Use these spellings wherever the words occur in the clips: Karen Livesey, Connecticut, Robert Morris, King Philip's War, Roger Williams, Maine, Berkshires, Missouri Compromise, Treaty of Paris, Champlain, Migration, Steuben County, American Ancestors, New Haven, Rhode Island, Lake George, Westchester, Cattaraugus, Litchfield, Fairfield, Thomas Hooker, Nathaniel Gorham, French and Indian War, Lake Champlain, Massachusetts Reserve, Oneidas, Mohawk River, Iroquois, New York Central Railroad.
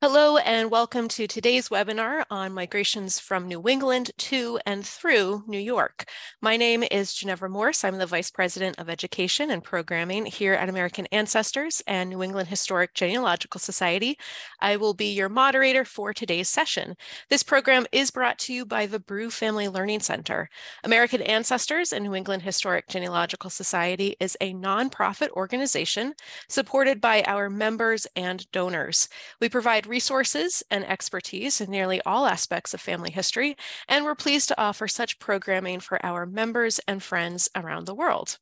Hello and welcome to today's webinar on migrations from New England to and through New York. My name is Ginevra Morse. I'm the Vice President of Education and Programming here at American Ancestors and New England Historic Genealogical Society. I will be your moderator for today's session. This program is brought to you by the Brew Family Learning Center. American Ancestors and New England Historic Genealogical Society is a nonprofit organization supported by our members and donors. We provide resources and expertise in nearly all aspects of family history, and we're pleased to offer such programming for our members and friends around the world.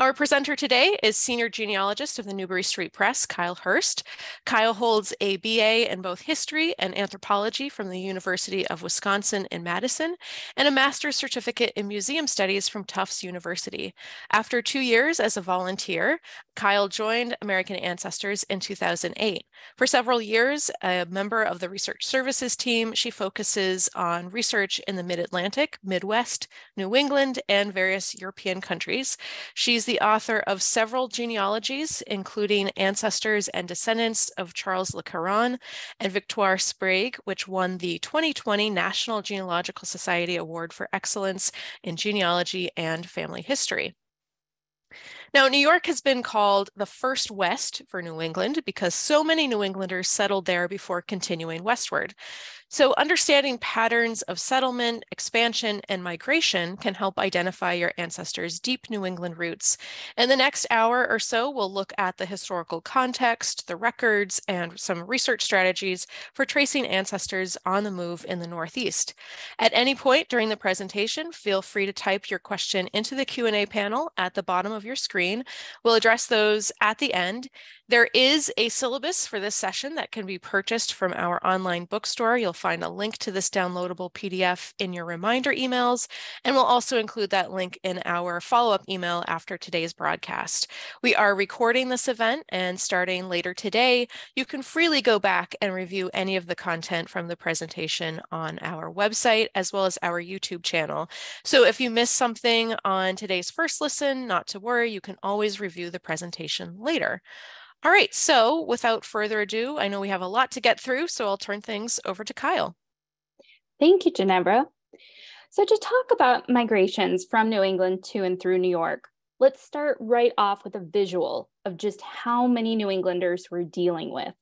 Our presenter today is Senior Genealogist of the Newbury Street Press, Kyle Hurst. Kyle holds a BA in both history and anthropology from the University of Wisconsin in Madison, and a master's certificate in museum studies from Tufts University. After 2 years as a volunteer, Kyle joined American Ancestors in 2008. For several years, a member of the research services team, she focuses on research in the Mid-Atlantic, Midwest, New England, and various European countries. She's the author of several genealogies, including Ancestors and Descendants of Charles Le Caron and Victoire Sprague, which won the 2020 National Genealogical Society Award for Excellence in Genealogy and Family History. Now, New York has been called the first West for New England because so many New Englanders settled there before continuing westward. So understanding patterns of settlement, expansion, and migration can help identify your ancestors' deep New England roots. In the next hour or so, we'll look at the historical context, the records, and some research strategies for tracing ancestors on the move in the Northeast. At any point during the presentation, feel free to type your question into the Q&A panel at the bottom of your screen. We'll address those at the end. There is a syllabus for this session that can be purchased from our online bookstore. You'll find a link to this downloadable PDF in your reminder emails, and we'll also include that link in our follow-up email after today's broadcast. We are recording this event, and starting later today, you can freely go back and review any of the content from the presentation on our website as well as our YouTube channel. So if you missed something on today's first listen, not to worry, you can always review the presentation later. All right, so without further ado, I know we have a lot to get through, so I'll turn things over to Kyle. Thank you, Ginevra. So to talk about migrations from New England to and through New York, let's start right off with a visual of just how many New Englanders we're dealing with.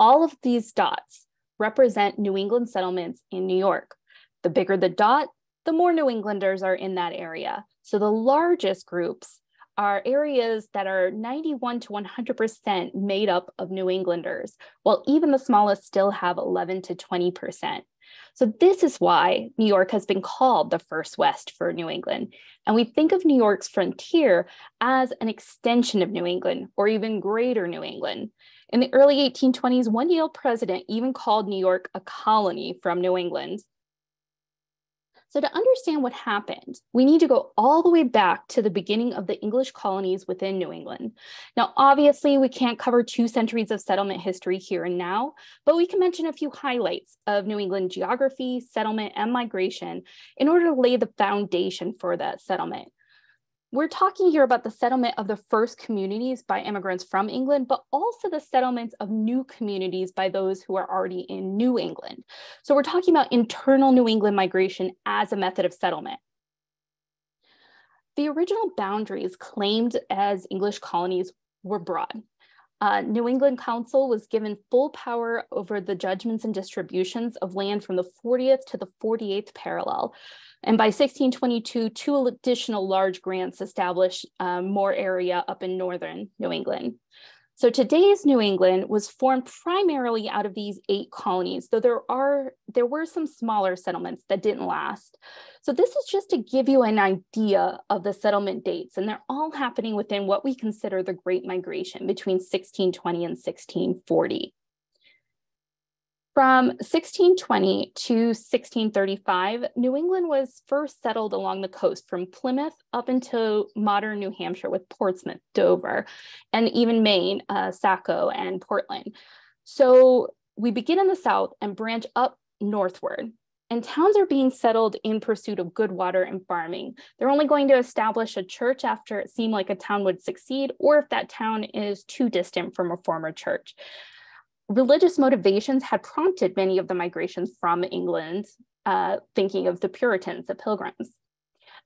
All of these dots represent New England settlements in New York. The bigger the dot, the more New Englanders are in that area. So the largest groups are areas that are 91 to 100% made up of New Englanders, while even the smallest still have 11 to 20%. So this is why New York has been called the first West for New England. And we think of New York's frontier as an extension of New England, or even greater New England. In the early 1820s, one Yale president even called New York a colony from New England. So to understand what happened, we need to go all the way back to the beginning of the English colonies within New England. Now, obviously, we can't cover 2 centuries of settlement history here and now, but we can mention a few highlights of New England geography, settlement, and migration in order to lay the foundation for that settlement. We're talking here about the settlement of the first communities by immigrants from England, but also the settlements of new communities by those who are already in New England. So we're talking about internal New England migration as a method of settlement. The original boundaries claimed as English colonies were broad. New England Council was given full power over the judgments and distributions of land from the 40th to the 48th parallel. And by 1622, 2 additional large grants established more area up in northern New England. So today's New England was formed primarily out of these 8 colonies, though there were some smaller settlements that didn't last. So this is just to give you an idea of the settlement dates, and they're all happening within what we consider the Great Migration between 1620 and 1640. From 1620 to 1635, New England was first settled along the coast from Plymouth up into modern New Hampshire with Portsmouth, Dover, and even Maine, Saco, and Portland. So we begin in the south and branch up northward, and towns are being settled in pursuit of good water and farming. They're only going to establish a church after it seemed like a town would succeed, or if that town is too distant from a former church. Religious motivations had prompted many of the migrations from England, thinking of the Puritans, the Pilgrims.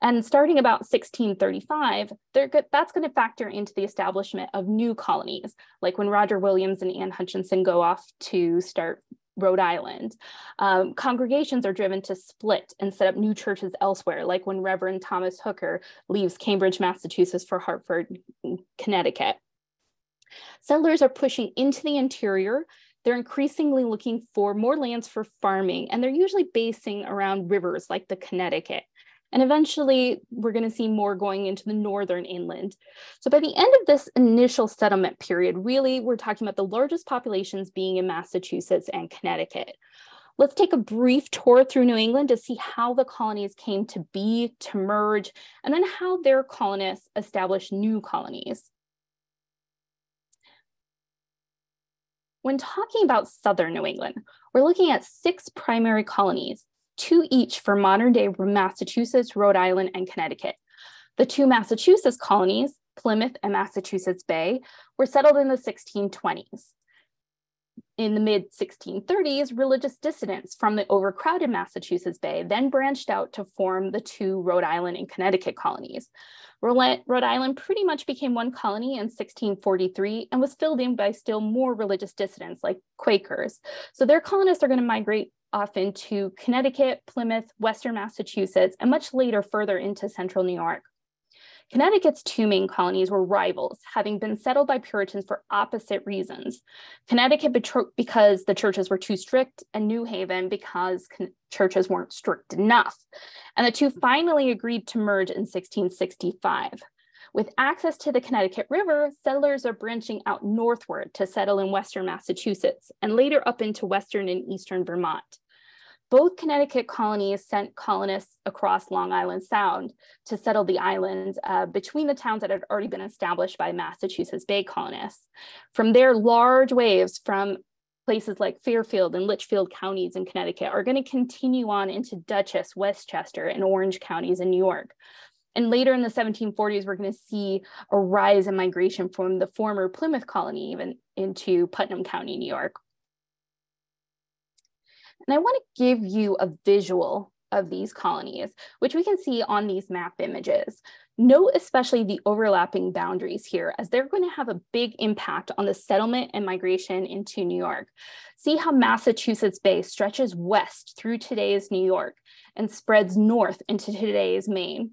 And starting about 1635, that's going to factor into the establishment of new colonies, like when Roger Williams and Anne Hutchinson go off to start Rhode Island. Congregations are driven to split and set up new churches elsewhere, like when Reverend Thomas Hooker leaves Cambridge, Massachusetts for Hartford, Connecticut. Settlers are pushing into the interior. They're increasingly looking for more lands for farming, and they're usually basing around rivers like the Connecticut. And eventually, we're going to see more going into the northern inland. So by the end of this initial settlement period, really, we're talking about the largest populations being in Massachusetts and Connecticut. Let's take a brief tour through New England to see how the colonies came to be, to merge, and then how their colonists established new colonies. When talking about southern New England, we're looking at 6 primary colonies, 2 each for modern-day Massachusetts, Rhode Island, and Connecticut. The 2 Massachusetts colonies, Plymouth and Massachusetts Bay, were settled in the 1620s. In the mid-1630s, religious dissidents from the overcrowded Massachusetts Bay then branched out to form the 2 Rhode Island and Connecticut colonies. Rhode Island pretty much became one colony in 1643 and was filled in by still more religious dissidents like Quakers. So their colonists are going to migrate off into Connecticut, Plymouth, Western Massachusetts, and much later further into central New York. Connecticut's 2 main colonies were rivals, having been settled by Puritans for opposite reasons. Connecticut because the churches were too strict, and New Haven because churches weren't strict enough. And the 2 finally agreed to merge in 1665. With access to the Connecticut River, settlers are branching out northward to settle in western Massachusetts and later up into western and eastern Vermont. Both Connecticut colonies sent colonists across Long Island Sound to settle the island between the towns that had already been established by Massachusetts Bay colonists. From there, large waves from places like Fairfield and Litchfield counties in Connecticut are going to continue on into Dutchess, Westchester, and Orange counties in New York. And later in the 1740s, we're going to see a rise in migration from the former Plymouth colony even into Putnam County, New York. And I want to give you a visual of these colonies, which we can see on these map images. Note especially the overlapping boundaries here, as they're going to have a big impact on the settlement and migration into New York. See how Massachusetts Bay stretches west through today's New York and spreads north into today's Maine.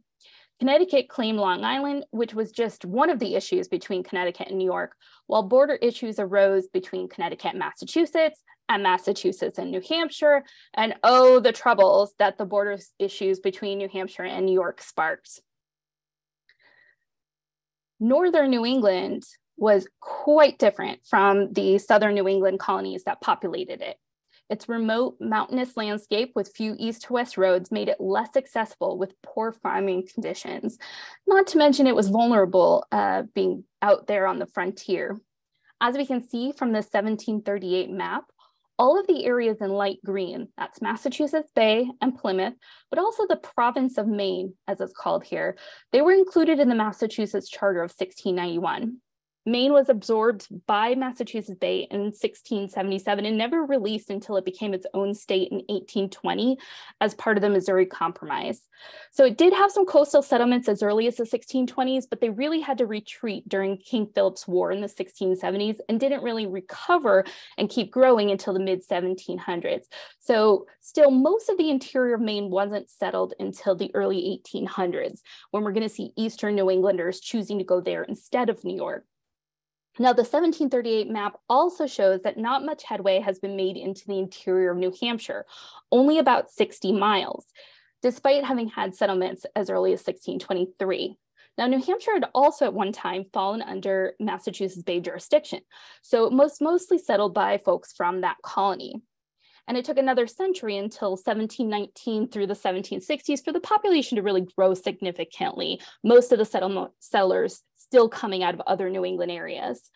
Connecticut claimed Long Island, which was just one of the issues between Connecticut and New York, while border issues arose between Connecticut and Massachusetts and New Hampshire, and oh, the troubles that the border issues between New Hampshire and New York sparked. Northern New England was quite different from the southern New England colonies that populated it. Its remote mountainous landscape with few east to west roads made it less accessible with poor farming conditions, not to mention it was vulnerable being out there on the frontier. As we can see from the 1738 map, all of the areas in light green, that's Massachusetts Bay and Plymouth, but also the province of Maine, as it's called here, they were included in the Massachusetts Charter of 1691. Maine was absorbed by Massachusetts Bay in 1677 and never released until it became its own state in 1820 as part of the Missouri Compromise. So it did have some coastal settlements as early as the 1620s, but they really had to retreat during King Philip's War in the 1670s and didn't really recover and keep growing until the mid-1700s. So still, most of the interior of Maine wasn't settled until the early 1800s, when we're going to see Eastern New Englanders choosing to go there instead of New York. Now, the 1738 map also shows that not much headway has been made into the interior of New Hampshire, only about 60 miles, despite having had settlements as early as 1623. Now, New Hampshire had also at one time fallen under Massachusetts Bay jurisdiction, so it was mostly settled by folks from that colony. And it took another century until 1719 through the 1760s for the population to really grow significantly, most of the settlers still coming out of other New England areas.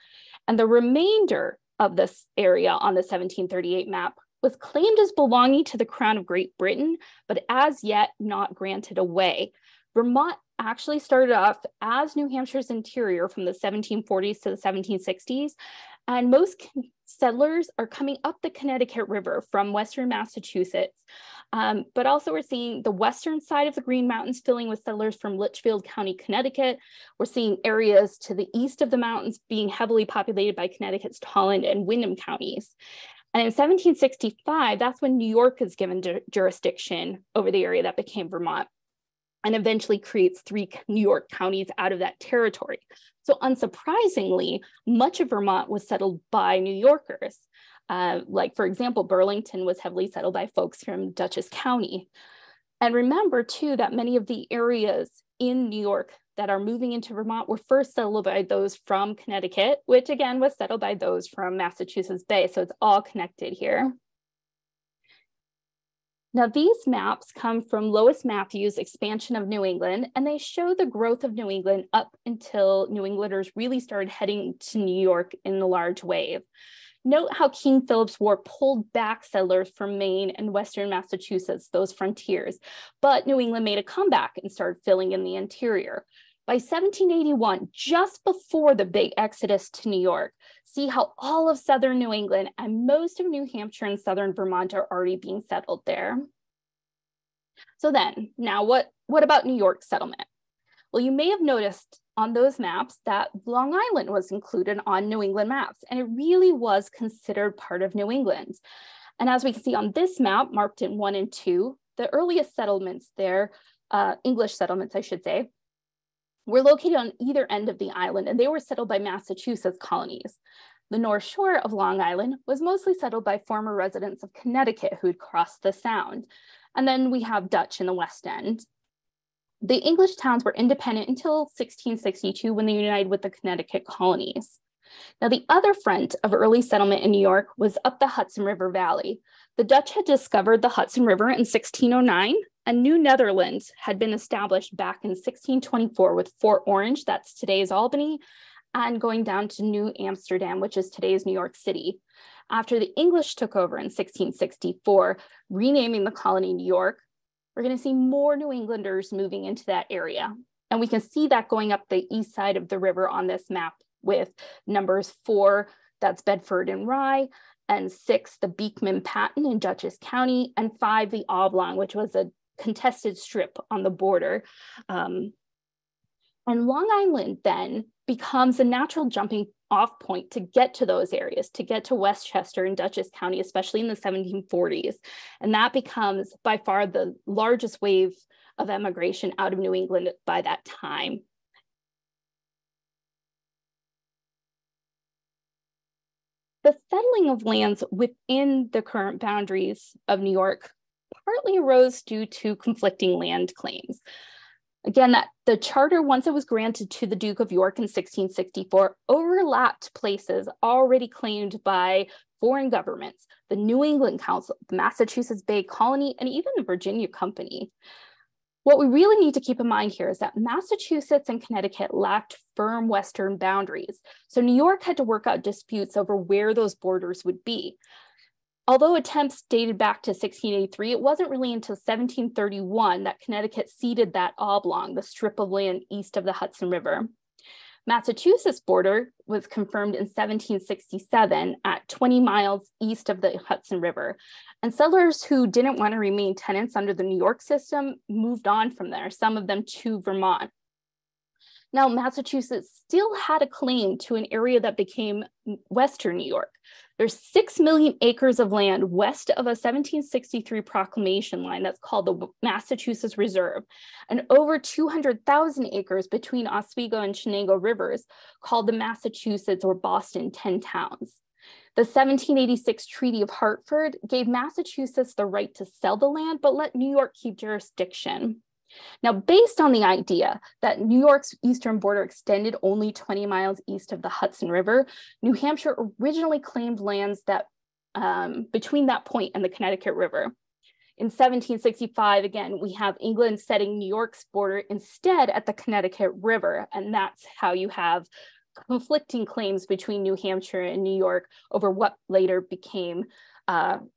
And the remainder of this area on the 1738 map was claimed as belonging to the Crown of Great Britain, but as yet not granted away. Vermont actually started off as New Hampshire's interior from the 1740s to the 1760s, And most settlers are coming up the Connecticut River from western Massachusetts, but also we're seeing the western side of the Green Mountains filling with settlers from Litchfield County, Connecticut. We're seeing areas to the east of the mountains being heavily populated by Connecticut's Holland and Wyndham counties. And in 1765, that's when New York is given jurisdiction over the area that became Vermont, and eventually creates 3 New York counties out of that territory. So unsurprisingly, much of Vermont was settled by New Yorkers. Like, for example, Burlington was heavily settled by folks from Dutchess County. And remember, too, that many of the areas in New York that are moving into Vermont were first settled by those from Connecticut, which again was settled by those from Massachusetts Bay. So it's all connected here. Now, these maps come from Lois Matthews' expansion of New England, and they show the growth of New England up until New Englanders really started heading to New York in a large wave. Note how King Philip's War pulled back settlers from Maine and western Massachusetts, those frontiers, but New England made a comeback and started filling in the interior. By 1781, just before the big exodus to New York, see how all of southern New England and most of New Hampshire and southern Vermont are already being settled there. So then, now what about New York settlement? Well, you may have noticed on those maps that Long Island was included on New England maps, and it really was considered part of New England. And as we can see on this map, marked in 1 and 2, the earliest settlements there, English settlements, I should say, were located on either end of the island, and they were settled by Massachusetts colonies. The North Shore of Long Island was mostly settled by former residents of Connecticut who had crossed the Sound. And then we have Dutch in the West End. The English towns were independent until 1662 when they united with the Connecticut colonies. Now, the other front of early settlement in New York was up the Hudson River Valley. The Dutch had discovered the Hudson River in 1609, and New Netherlands had been established back in 1624 with Fort Orange, that's today's Albany, and going down to New Amsterdam, which is today's New York City. After the English took over in 1664, renaming the colony New York, we're going to see more New Englanders moving into that area. And we can see that going up the east side of the river on this map with numbers 4, that's Bedford and Rye, and 6, the Beekman Patent in Dutchess County, and 5, the Oblong, which was a contested strip on the border. And Long Island then becomes a natural jumping off point to get to those areas, to get to Westchester and Dutchess County, especially in the 1740s. And that becomes by far the largest wave of emigration out of New England by that time. The settling of lands within the current boundaries of New York partly arose due to conflicting land claims. Again, that the charter, once it was granted to the Duke of York in 1664, overlapped places already claimed by foreign governments, the New England Council, the Massachusetts Bay Colony, and even the Virginia Company. What we really need to keep in mind here is that Massachusetts and Connecticut lacked firm western boundaries, so New York had to work out disputes over where those borders would be. Although attempts dated back to 1683, it wasn't really until 1731 that Connecticut ceded that oblong, the strip of land east of the Hudson River. Massachusetts border was confirmed in 1767 at 20 miles east of the Hudson River. And settlers who didn't want to remain tenants under the New York system moved on from there, some of them to Vermont. Now, Massachusetts still had a claim to an area that became western New York. There's 6 million acres of land west of a 1763 proclamation line that's called the Massachusetts Reserve, and over 200,000 acres between Oswego and Chenango rivers called the Massachusetts or Boston Ten Towns. The 1786 Treaty of Hartford gave Massachusetts the right to sell the land, but let New York keep jurisdiction. Now, based on the idea that New York's eastern border extended only 20 miles east of the Hudson River, New Hampshire originally claimed lands that between that point and the Connecticut River. In 1765, again, we have England setting New York's border instead at the Connecticut River, and that's how you have conflicting claims between New Hampshire and New York over what later became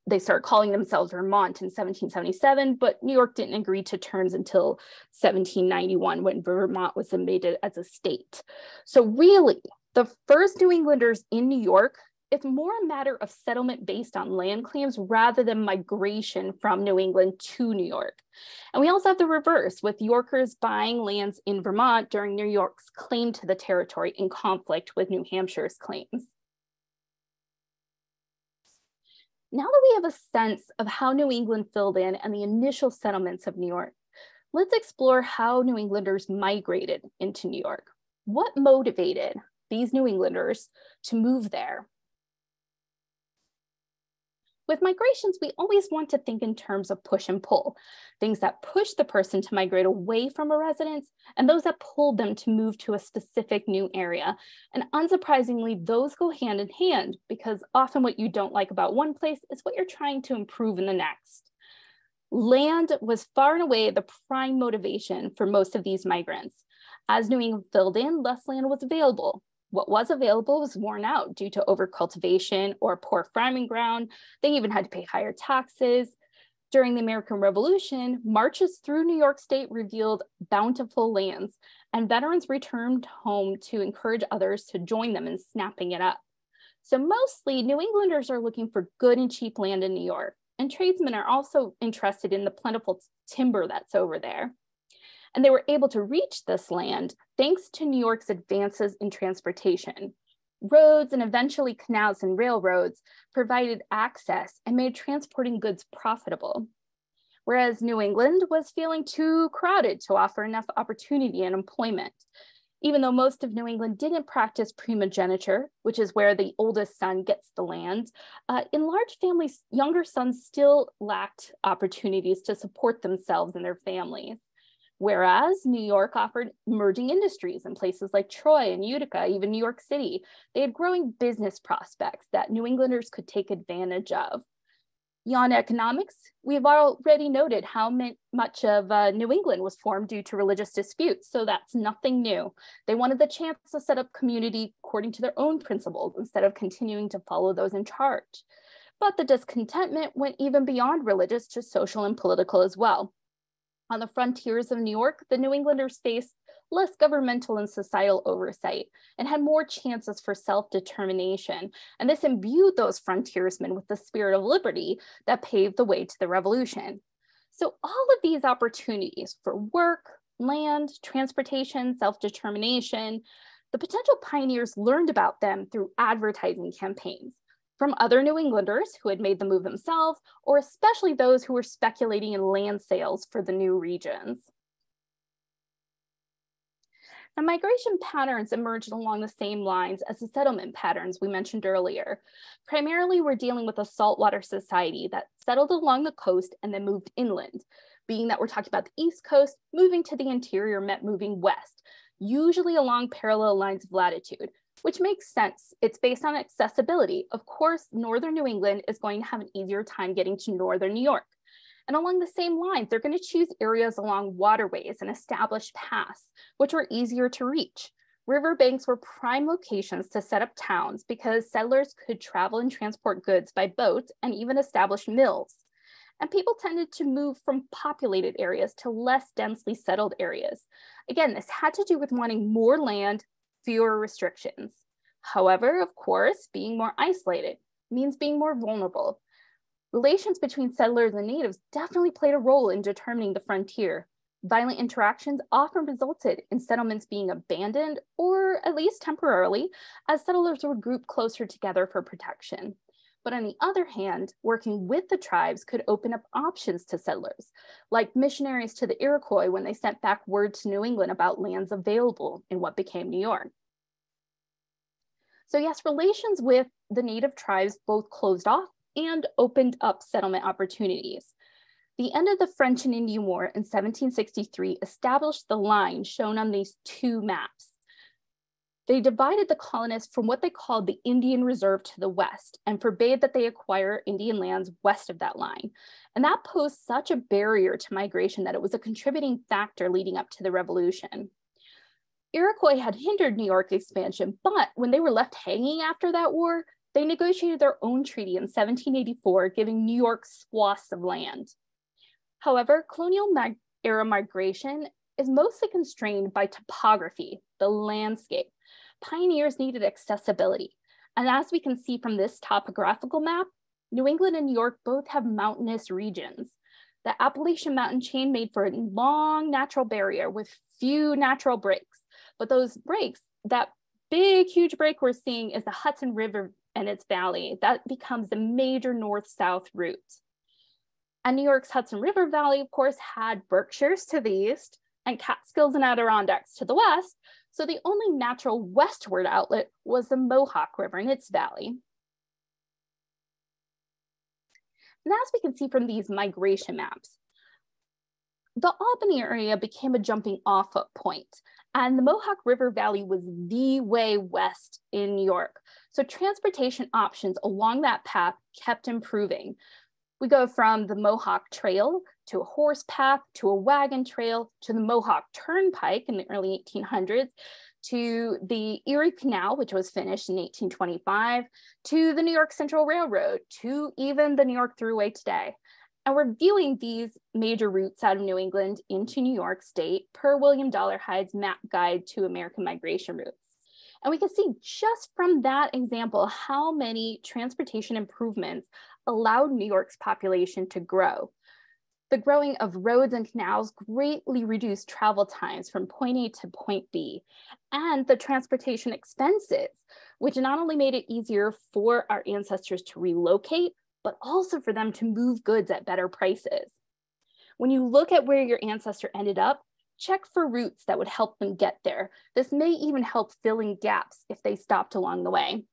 they started calling themselves Vermont in 1777, but New York didn't agree to terms until 1791 when Vermont was admitted as a state. So really, The first New Englanders in New York, it's more a matter of settlement based on land claims rather than migration from New England to New York. And we also have the reverse, with Yorkers buying lands in Vermont during New York's claim to the territory in conflict with New Hampshire's claims. Now that we have a sense of how New England filled in and the initial settlements of New York, let's explore how New Englanders migrated into New York. What motivated these New Englanders to move there? With migrations, we always want to think in terms of push and pull, things that push the person to migrate away from a residence and those that pull them to move to a specific new area. And unsurprisingly, those go hand in hand because often what you don't like about one place is what you're trying to improve in the next. Land was far and away the prime motivation for most of these migrants. As New England filled in, less land was available. What was available was worn out due to overcultivation or poor farming ground. They even had to pay higher taxes. During the American Revolution, marches through New York State revealed bountiful lands, and veterans returned home to encourage others to join them in snapping it up. So mostly New Englanders are looking for good and cheap land in New York, and tradesmen are also interested in the plentiful timber that's over there. And they were able to reach this land thanks to New York's advances in transportation. Roads and eventually canals and railroads provided access and made transporting goods profitable. Whereas New England was feeling too crowded to offer enough opportunity and employment. Even though most of New England didn't practice primogeniture, which is where the oldest son gets the land, in large families, younger sons still lacked opportunities to support themselves and their families. Whereas New York offered emerging industries in places like Troy and Utica, even New York City. They had growing business prospects that New Englanders could take advantage of. Beyond economics, we've already noted how much of New England was formed due to religious disputes, so that's nothing new. They wanted the chance to set up community according to their own principles instead of continuing to follow those in charge. But the discontentment went even beyond religious to social and political as well. On the frontiers of New York, the New Englanders faced less governmental and societal oversight and had more chances for self-determination. And this imbued those frontiersmen with the spirit of liberty that paved the way to the revolution. So all of these opportunities for work, land, transportation, self-determination, the potential pioneers learned about them through advertising campaigns from other New Englanders who had made the move themselves, or especially those who were speculating in land sales for the new regions. Now, migration patterns emerged along the same lines as the settlement patterns we mentioned earlier. Primarily, we're dealing with a saltwater society that settled along the coast and then moved inland, being that we're talking about the East Coast, moving to the interior meant moving west, usually along parallel lines of latitude, which makes sense. It's based on accessibility. Of course, northern New England is going to have an easier time getting to northern New York. And along the same lines, they're going to choose areas along waterways and established paths, which were easier to reach. Riverbanks were prime locations to set up towns because settlers could travel and transport goods by boat and even establish mills. And people tended to move from populated areas to less densely settled areas. Again, this had to do with wanting more land, fewer restrictions. However, of course, being more isolated means being more vulnerable. Relations between settlers and natives definitely played a role in determining the frontier. Violent interactions often resulted in settlements being abandoned, or at least temporarily, as settlers would group closer together for protection. But on the other hand, working with the tribes could open up options to settlers, like missionaries to the Iroquois when they sent back word to New England about lands available in what became New York. So yes, relations with the native tribes both closed off and opened up settlement opportunities. The end of the French and Indian War in 1763 established the line shown on these two maps. They divided the colonists from what they called the Indian Reserve to the west and forbade that they acquire Indian lands west of that line. And that posed such a barrier to migration that it was a contributing factor leading up to the revolution. Iroquois had hindered New York expansion, but when they were left hanging after that war, they negotiated their own treaty in 1784, giving New York swaths of land. However, colonial era migration is mostly constrained by topography, the landscape. pioneers needed accessibility. And as we can see from this topographical map, New England and New York both have mountainous regions. The Appalachian Mountain chain made for a long natural barrier with few natural breaks. But those breaks, that big, huge break we're seeing is the Hudson River and its valley. That becomes the major north-south route. And New York's Hudson River Valley, of course, had Berkshires to the east and Catskills and Adirondacks to the west. So the only natural westward outlet was the Mohawk River and its valley. And as we can see from these migration maps, the Albany area became a jumping off point, and the Mohawk River Valley was the way west in New York. So transportation options along that path kept improving. We go from the Mohawk Trail to a horse path, to a wagon trail, to the Mohawk Turnpike in the early 1800s, to the Erie Canal, which was finished in 1825, to the New York Central Railroad, to even the New York Thruway today. And we're viewing these major routes out of New England into New York State per William Dollarhide's map guide to American migration routes. And we can see just from that example how many transportation improvements allowed New York's population to grow. The growing of roads and canals greatly reduced travel times from point A to point B, and the transportation expenses, which not only made it easier for our ancestors to relocate, but also for them to move goods at better prices. When you look at where your ancestor ended up, check for routes that would help them get there. This may even help filling gaps if they stopped along the way.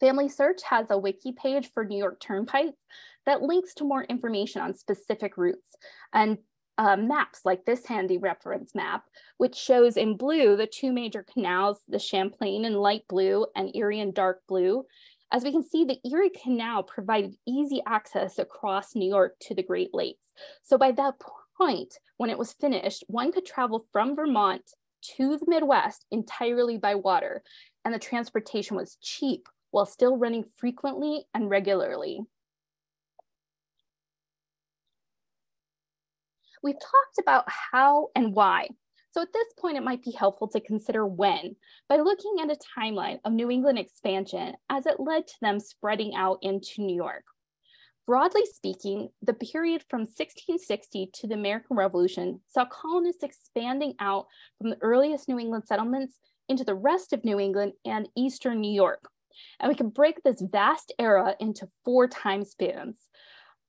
Family Search has a wiki page for New York turnpikes that links to more information on specific routes and maps like this handy reference map, which shows in blue the two major canals, the Champlain in light blue and Erie in dark blue. As we can see, the Erie Canal provided easy access across New York to the Great Lakes. So by that point, when it was finished, one could travel from Vermont to the Midwest entirely by water, and the transportation was cheap, while still running frequently and regularly. We've talked about how and why. So at this point, it might be helpful to consider when, by looking at a timeline of New England expansion as it led to them spreading out into New York. Broadly speaking, the period from 1660 to the American Revolution saw colonists expanding out from the earliest New England settlements into the rest of New England and Eastern New York. And we can break this vast era into four time spans.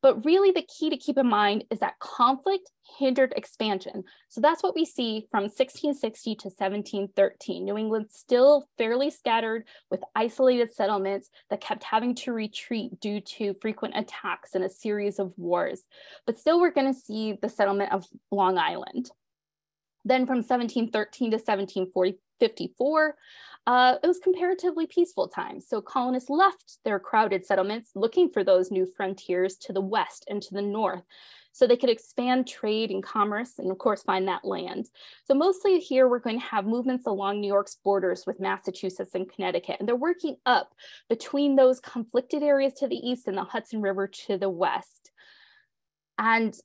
But really the key to keep in mind is that conflict hindered expansion. So that's what we see from 1660 to 1713. New England's still fairly scattered with isolated settlements that kept having to retreat due to frequent attacks and a series of wars. But still we're going to see the settlement of Long Island. Then from 1713 to 1754, it was comparatively peaceful time. So colonists left their crowded settlements looking for those new frontiers to the west and to the north so they could expand trade and commerce and of course find that land. So mostly here we're going to have movements along New York's borders with Massachusetts and Connecticut, and they're working up between those conflicted areas to the east and the Hudson River to the west. And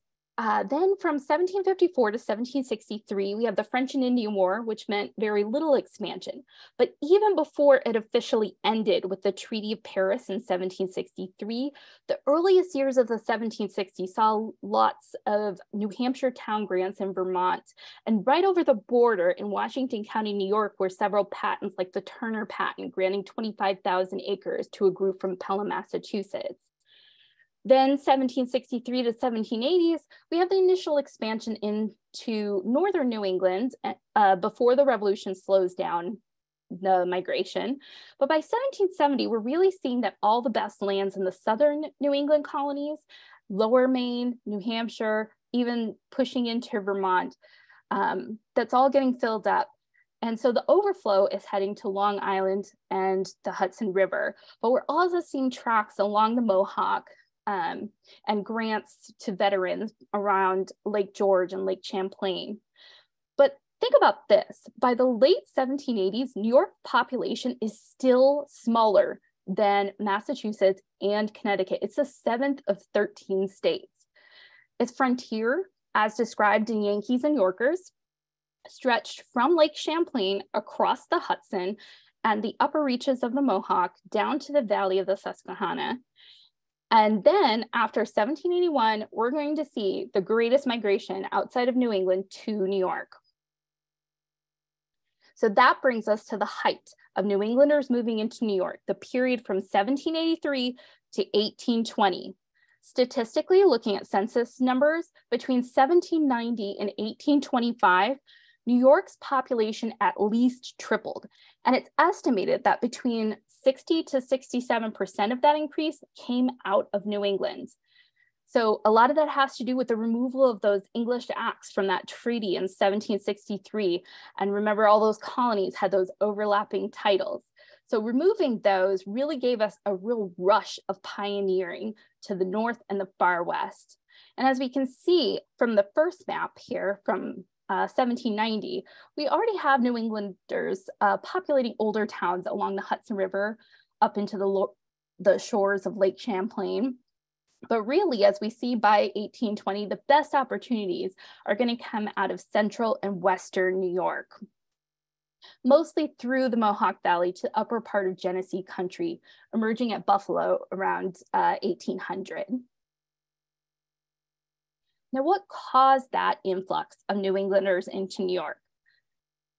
then from 1754 to 1763, we have the French and Indian War, which meant very little expansion. But even before it officially ended with the Treaty of Paris in 1763, the earliest years of the 1760s saw lots of New Hampshire town grants in Vermont. And right over the border in Washington County, New York, were several patents like the Turner patent granting 25,000 acres to a group from Pelham, Massachusetts. Then 1763 to 1780s, we have the initial expansion into northern New England before the Revolution slows down the migration. But by 1770, we're really seeing that all the best lands in the southern New England colonies, lower Maine, New Hampshire, even pushing into Vermont, that's all getting filled up. And so the overflow is heading to Long Island and the Hudson River. But we're also seeing tracks along the Mohawk, and grants to veterans around Lake George and Lake Champlain. But think about this, by the late 1780s, New York's population is still smaller than Massachusetts and Connecticut. It's the 7th of 13 states. Its frontier, as described in Yankees and Yorkers, stretched from Lake Champlain across the Hudson and the upper reaches of the Mohawk down to the valley of the Susquehanna. And then after 1781, we're going to see the greatest migration outside of New England to New York. So that brings us to the height of New Englanders moving into New York, the period from 1783 to 1820. Statistically, looking at census numbers, between 1790 and 1825, New York's population at least tripled, and it's estimated that between 60 to 67% of that increase came out of New England. So a lot of that has to do with the removal of those English acts from that treaty in 1763. And remember, all those colonies had those overlapping titles. So removing those really gave us a real rush of pioneering to the north and the far west. And as we can see from the first map here from 1790, we already have New Englanders populating older towns along the Hudson River up into the shores of Lake Champlain. But really, as we see by 1820, the best opportunities are going to come out of central and western New York, mostly through the Mohawk Valley to the upper part of Genesee country, emerging at Buffalo around 1800. Now, what caused that influx of New Englanders into New York?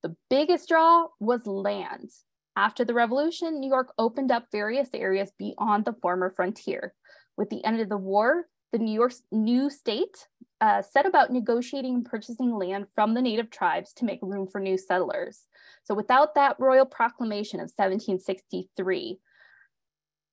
The biggest draw was land. After the Revolution, New York opened up various areas beyond the former frontier. With the end of the war, the new state set about negotiating and purchasing land from the native tribes to make room for new settlers. So without that royal proclamation of 1763,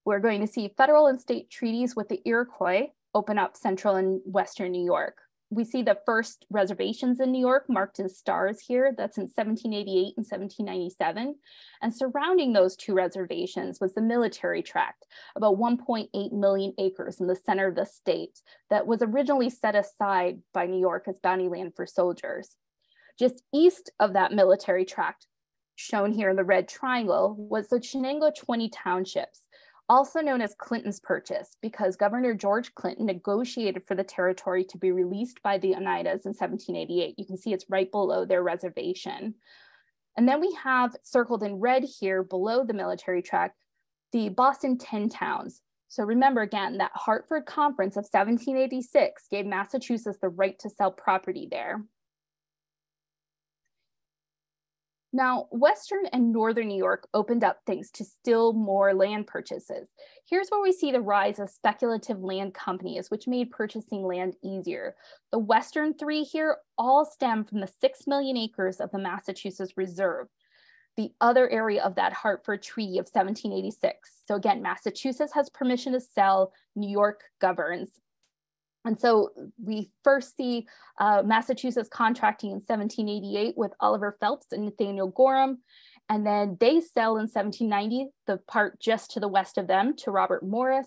we're going to see federal and state treaties with the Iroquois open up central and western New York. We see the first reservations in New York marked in stars here. That's in 1788 and 1797. And surrounding those two reservations was the military tract, about 1.8 million acres in the center of the state that was originally set aside by New York as bounty land for soldiers. Just east of that military tract, shown here in the red triangle, was the Chenango 20 townships, also known as Clinton's Purchase, because Governor George Clinton negotiated for the territory to be released by the Oneidas in 1788. You can see it's right below their reservation. And then we have circled in red here below the military tract, the Boston Ten Towns. So remember again, that Hartford Conference of 1786 gave Massachusetts the right to sell property there. Now, Western and Northern New York opened up things to still more land purchases. Here's where we see the rise of speculative land companies, which made purchasing land easier. The Western three here all stem from the 6 million acres of the Massachusetts Reserve, the other area of that Hartford Treaty of 1786. So again, Massachusetts has permission to sell, New York governs. And so we first see Massachusetts contracting in 1788 with Oliver Phelps and Nathaniel Gorham. And then they sell in 1790, the part just to the west of them, to Robert Morris.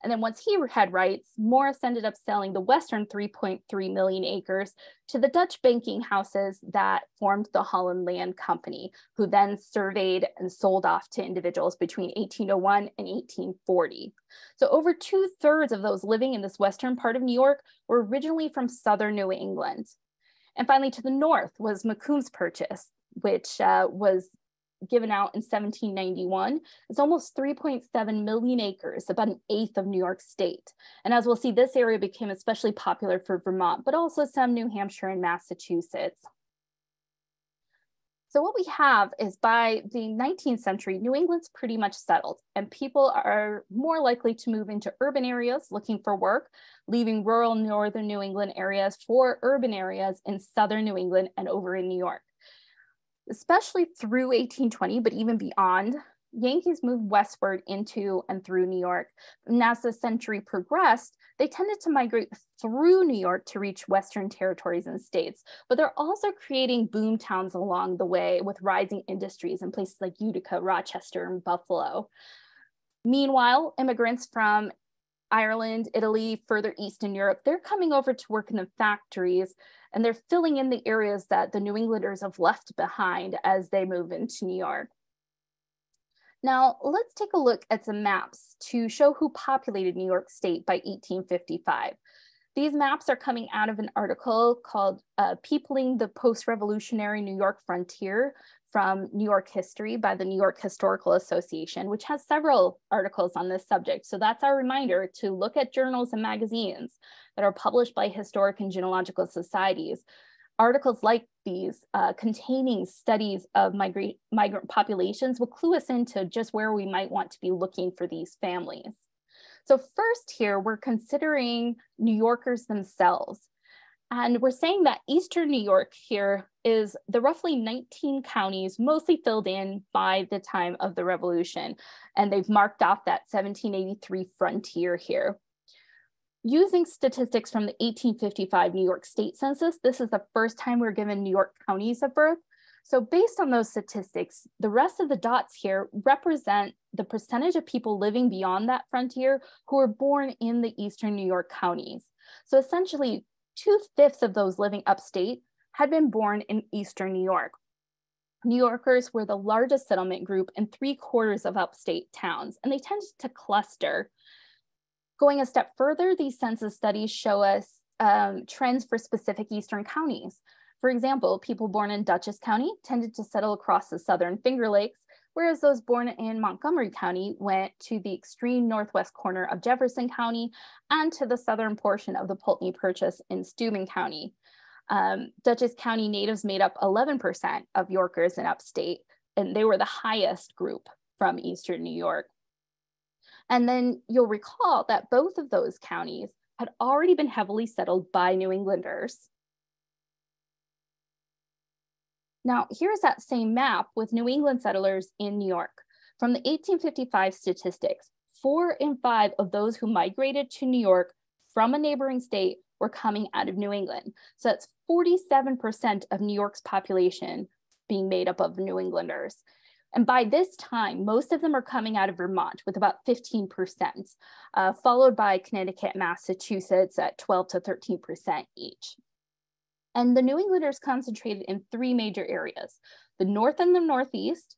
And then once he had rights, Morris ended up selling the western 3.3 million acres to the Dutch banking houses that formed the Holland Land Company, who then surveyed and sold off to individuals between 1801 and 1840. So over 2/3 of those living in this western part of New York were originally from southern New England. And finally, to the north was Macomb's Purchase, which was given out in 1791. It's almost 3.7 million acres, about an eighth of New York State. And as we'll see, this area became especially popular for Vermont, but also some New Hampshire and Massachusetts. So what we have is by the 19th century, New England's pretty much settled, and people are more likely to move into urban areas looking for work, leaving rural northern New England areas for urban areas in southern New England and over in New York. Especially through 1820, but even beyond, Yankees moved westward into and through New York. And as the century progressed, they tended to migrate through New York to reach western territories and states, but they're also creating boom towns along the way with rising industries in places like Utica, Rochester, and Buffalo. Meanwhile, immigrants from Ireland, Italy, further east in Europe, they're coming over to work in the factories, and they're filling in the areas that the New Englanders have left behind as they move into New York. Now, let's take a look at some maps to show who populated New York State by 1855. These maps are coming out of an article called Peopling the Post-Revolutionary New York Frontier from New York history by the New York Historical Association, which has several articles on this subject. So that's our reminder to look at journals and magazines that are published by historic and genealogical societies. Articles like these containing studies of migrant populations will clue us into just where we might want to be looking for these families. So first here, we're considering New Yorkers themselves. And we're saying that Eastern New York here is the roughly 19 counties mostly filled in by the time of the Revolution. And they've marked off that 1783 frontier here. Using statistics from the 1855 New York State Census, this is the first time we're given New York counties of birth. So based on those statistics, the rest of the dots here represent the percentage of people living beyond that frontier who were born in the Eastern New York counties. So essentially, 2/5 of those living upstate had been born in Eastern New York. New Yorkers were the largest settlement group in 3/4 of upstate towns, and they tended to cluster. Going a step further, these census studies show us trends for specific Eastern counties. For example, people born in Dutchess County tended to settle across the southern Finger Lakes, whereas those born in Montgomery County went to the extreme northwest corner of Jefferson County and to the southern portion of the Pulteney Purchase in Steuben County. Dutchess County natives made up 11% of Yorkers in upstate, and they were the highest group from Eastern New York. And then you'll recall that both of those counties had already been heavily settled by New Englanders. Now, here's that same map with New England settlers in New York. From the 1855 statistics, 4 in 5 of those who migrated to New York from a neighboring state were coming out of New England. So that's 47% of New York's population being made up of New Englanders. And by this time, most of them are coming out of Vermont with about 15%, followed by Connecticut, Massachusetts at 12 to 13% each. And the New Englanders concentrated in 3 major areas, the North and the Northeast,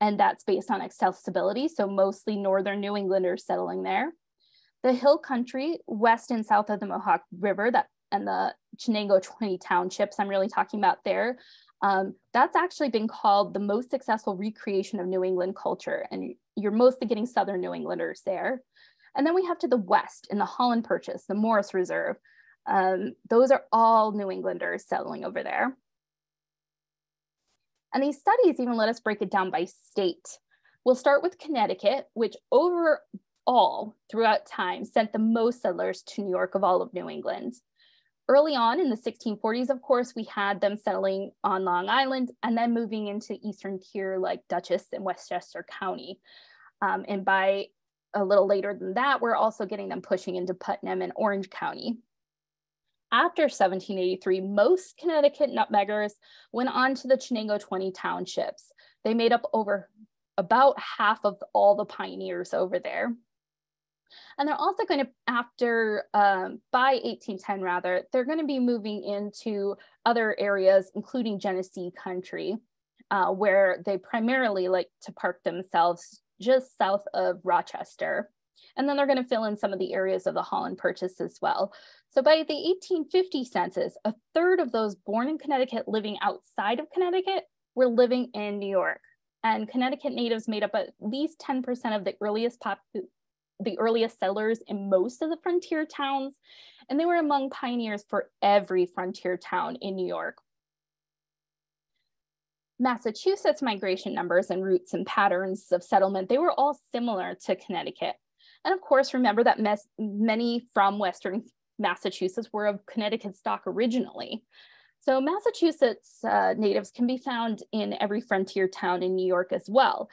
and that's based on accessibility, so mostly Northern New Englanders settling there. The Hill Country, west and south of the Mohawk River, and the Chenango 20 townships I'm really talking about there. That's actually been called the most successful recreation of New England culture, and you're mostly getting Southern New Englanders there. And then we have to the west in the Holland Purchase, the Morris Reserve. Those are all New Englanders settling over there. And these studies even let us break it down by state. We'll start with Connecticut, which overall throughout time sent the most settlers to New York of all of New England. Early on in the 1640s, of course, we had them settling on Long Island and then moving into eastern tier like Dutchess and Westchester County. And by a little later than that, we're also getting them pushing into Putnam and Orange County. After 1783, most Connecticut nutmeggers went on to the Chenango 20 townships. They made up over about half of all the pioneers over there. And they're also going to, by 1810 rather, they're going to be moving into other areas, including Genesee country, where they primarily like to park themselves just south of Rochester. And then they're going to fill in some of the areas of the Holland Purchase as well. So by the 1850 census, 1/3 of those born in Connecticut living outside of Connecticut were living in New York. And Connecticut natives made up at least 10% of the earliest the earliest settlers in most of the frontier towns, and they were among pioneers for every frontier town in New York. Massachusetts migration numbers and routes and patterns of settlement, they were all similar to Connecticut. And of course, remember that many from Western Massachusetts were of Connecticut stock originally. So Massachusetts natives can be found in every frontier town in New York as well.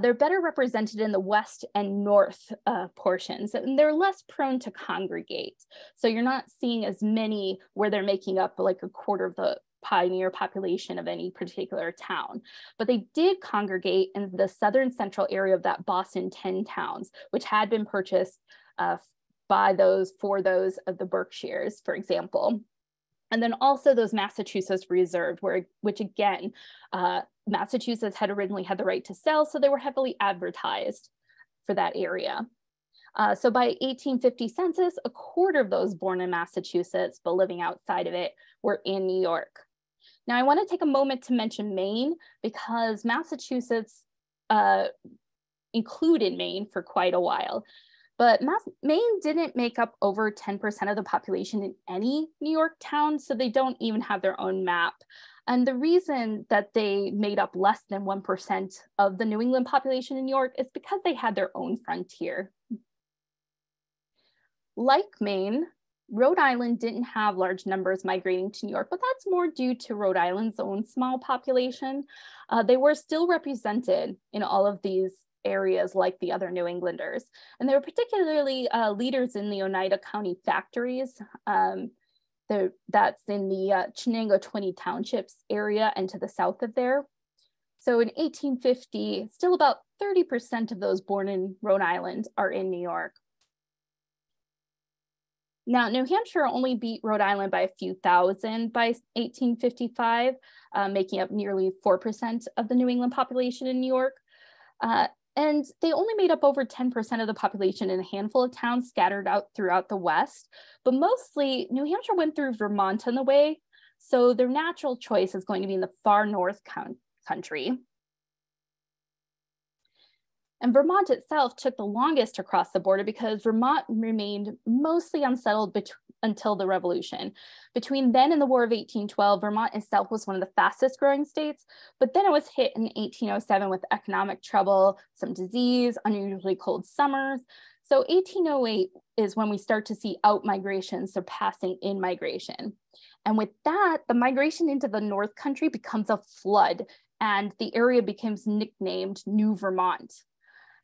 They're better represented in the west and north portions, and they're less prone to congregate. So you're not seeing as many where they're making up like 1/4 of the pioneer population of any particular town. But they did congregate in the southern central area of that Boston 10 Towns, which had been purchased for those of the Berkshires, for example. And then also those Massachusetts Reserve, which again, Massachusetts had originally had the right to sell, so they were heavily advertised for that area. So by 1850 census, 1/4 of those born in Massachusetts but living outside of it were in New York. Now, I want to take a moment to mention Maine, because Massachusetts included Maine for quite a while. But Maine didn't make up over 10% of the population in any New York town, so they don't even have their own map. And the reason that they made up less than 1% of the New England population in New York is because they had their own frontier. Like Maine, Rhode Island didn't have large numbers migrating to New York, but that's more due to Rhode Island's own small population. They were still represented in all of these areas like the other New Englanders. And they were particularly leaders in the Oneida County factories. That's in the Chenango 20 Townships area and to the south of there. So in 1850, still about 30% of those born in Rhode Island are in New York. Now, New Hampshire only beat Rhode Island by a few thousand by 1855, making up nearly 4% of the New England population in New York. And they only made up over 10% of the population in a handful of towns scattered out throughout the West, but mostly New Hampshire went through Vermont on the way, so their natural choice is going to be in the far north country. And Vermont itself took the longest across the border because Vermont remained mostly unsettled until the Revolution. Between then and the War of 1812, Vermont itself was one of the fastest growing states, but then it was hit in 1807 with economic trouble, some disease, unusually cold summers. So 1808 is when we start to see out-migration surpassing in-migration. And with that, the migration into the North Country becomes a flood, and the area becomes nicknamed New Vermont.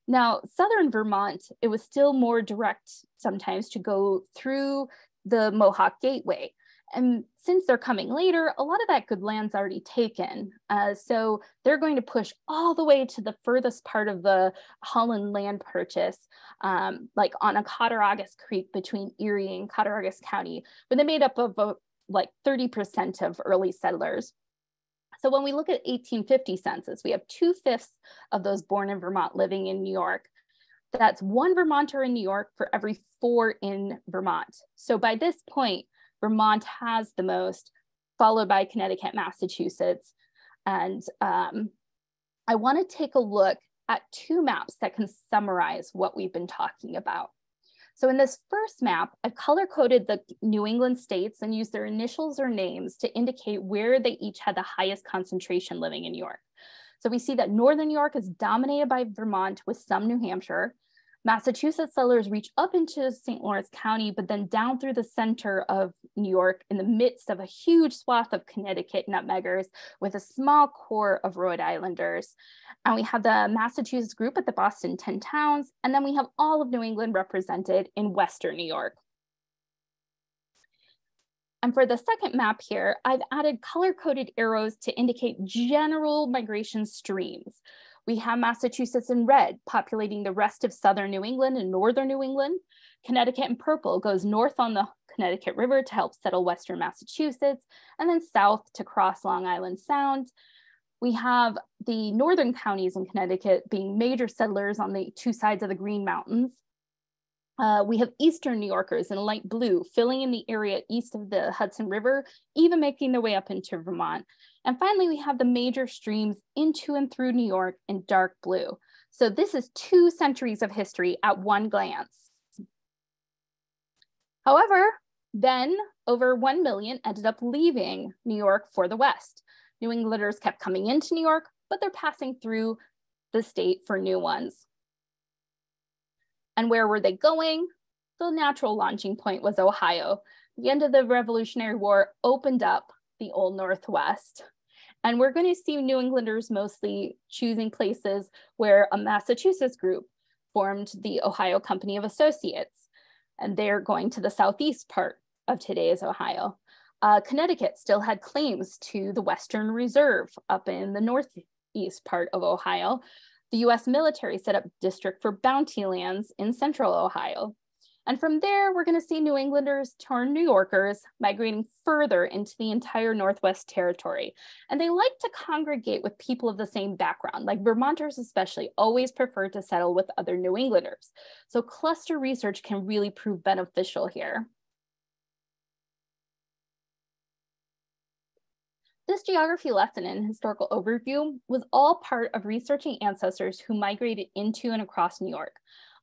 Now, southern Vermont, it was still more direct sometimes to go through the Mohawk Gateway. And since they're coming later, a lot of that good land's already taken. So they're going to push all the way to the furthest part of the Holland Land Purchase, like on a Cattaraugus Creek between Erie and Cattaraugus County, where they made up of like 30% of early settlers. So when we look at 1850 census, we have 2/5 of those born in Vermont living in New York. That's one Vermonter in New York for every 4 in Vermont. So by this point, Vermont has the most, followed by Connecticut, Massachusetts. And I want to take a look at 2 maps that can summarize what we've been talking about. So in this first map, I've color-coded the New England states and used their initials or names to indicate where they each had the highest concentration living in New York. So we see that northern New York is dominated by Vermont with some New Hampshire. Massachusetts settlers reach up into St. Lawrence County, but then down through the center of New York in the midst of a huge swath of Connecticut nutmeggers with a small core of Rhode Islanders. And we have the Massachusetts group at the Boston 10 Towns, and then we have all of New England represented in Western New York. And for the second map here, I've added color-coded arrows to indicate general migration streams. We have Massachusetts in red, populating the rest of southern New England and northern New England. Connecticut in purple goes north on the Connecticut River to help settle western Massachusetts, and then south to cross Long Island Sound. We have the northern counties in Connecticut being major settlers on the 2 sides of the Green Mountains. We have eastern New Yorkers in light blue, filling in the area east of the Hudson River, even making their way up into Vermont. And finally, we have the major streams into and through New York in dark blue. So this is 2 centuries of history at one glance. However, then over 1 million ended up leaving New York for the West. New Englanders kept coming into New York, but they're passing through the state for new ones. And where were they going? The natural launching point was Ohio. The end of the Revolutionary War opened up the Old Northwest. And we're going to see New Englanders mostly choosing places where a Massachusetts group formed the Ohio Company of Associates, and they're going to the southeast part of today's Ohio. Connecticut still had claims to the Western Reserve up in the northeast part of Ohio. The US military set up district for bounty lands in central Ohio. And from there, we're going to see New Englanders turn New Yorkers migrating further into the entire Northwest Territory. And they like to congregate with people of the same background, like Vermonters especially always prefer to settle with other New Englanders. So cluster research can really prove beneficial here. This geography lesson and historical overview was all part of researching ancestors who migrated into and across New York.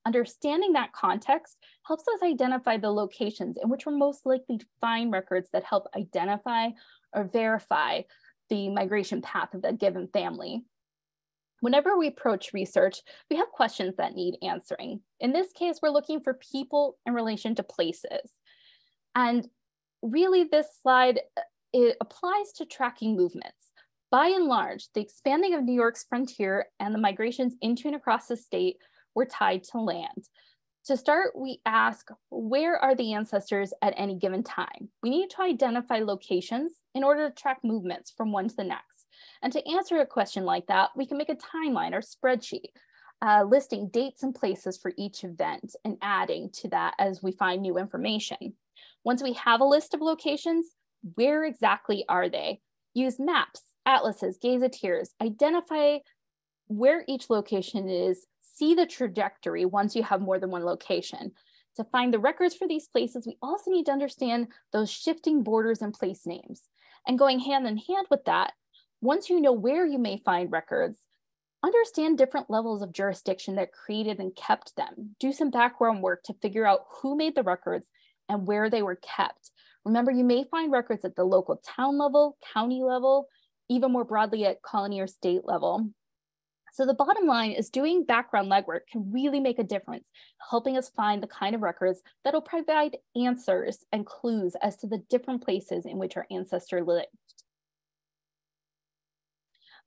Understanding that context helps us identify the locations in which we're most likely to find records that help identify or verify the migration path of a given family. Whenever we approach research, we have questions that need answering. In this case, we're looking for people in relation to places. And really this slide, it applies to tracking movements. By and large, the expanding of New York's frontier and the migrations into and across the state were tied to land. To start, we ask, where are the ancestors at any given time? We need to identify locations in order to track movements from one to the next. And to answer a question like that, we can make a timeline or spreadsheet, listing dates and places for each event and adding to that as we find new information. Once we have a list of locations, where exactly are they? Use maps, atlases, gazetteers, identify where each location is, see the trajectory once you have more than one location. To find the records for these places, we also need to understand those shifting borders and place names. And going hand in hand with that, once you know where you may find records, understand different levels of jurisdiction that created and kept them. Do some background work to figure out who made the records and where they were kept. Remember, you may find records at the local town level, county level, even more broadly at colony or state level. So the bottom line is doing background legwork can really make a difference, helping us find the kind of records that'll provide answers and clues as to the different places in which our ancestor lived.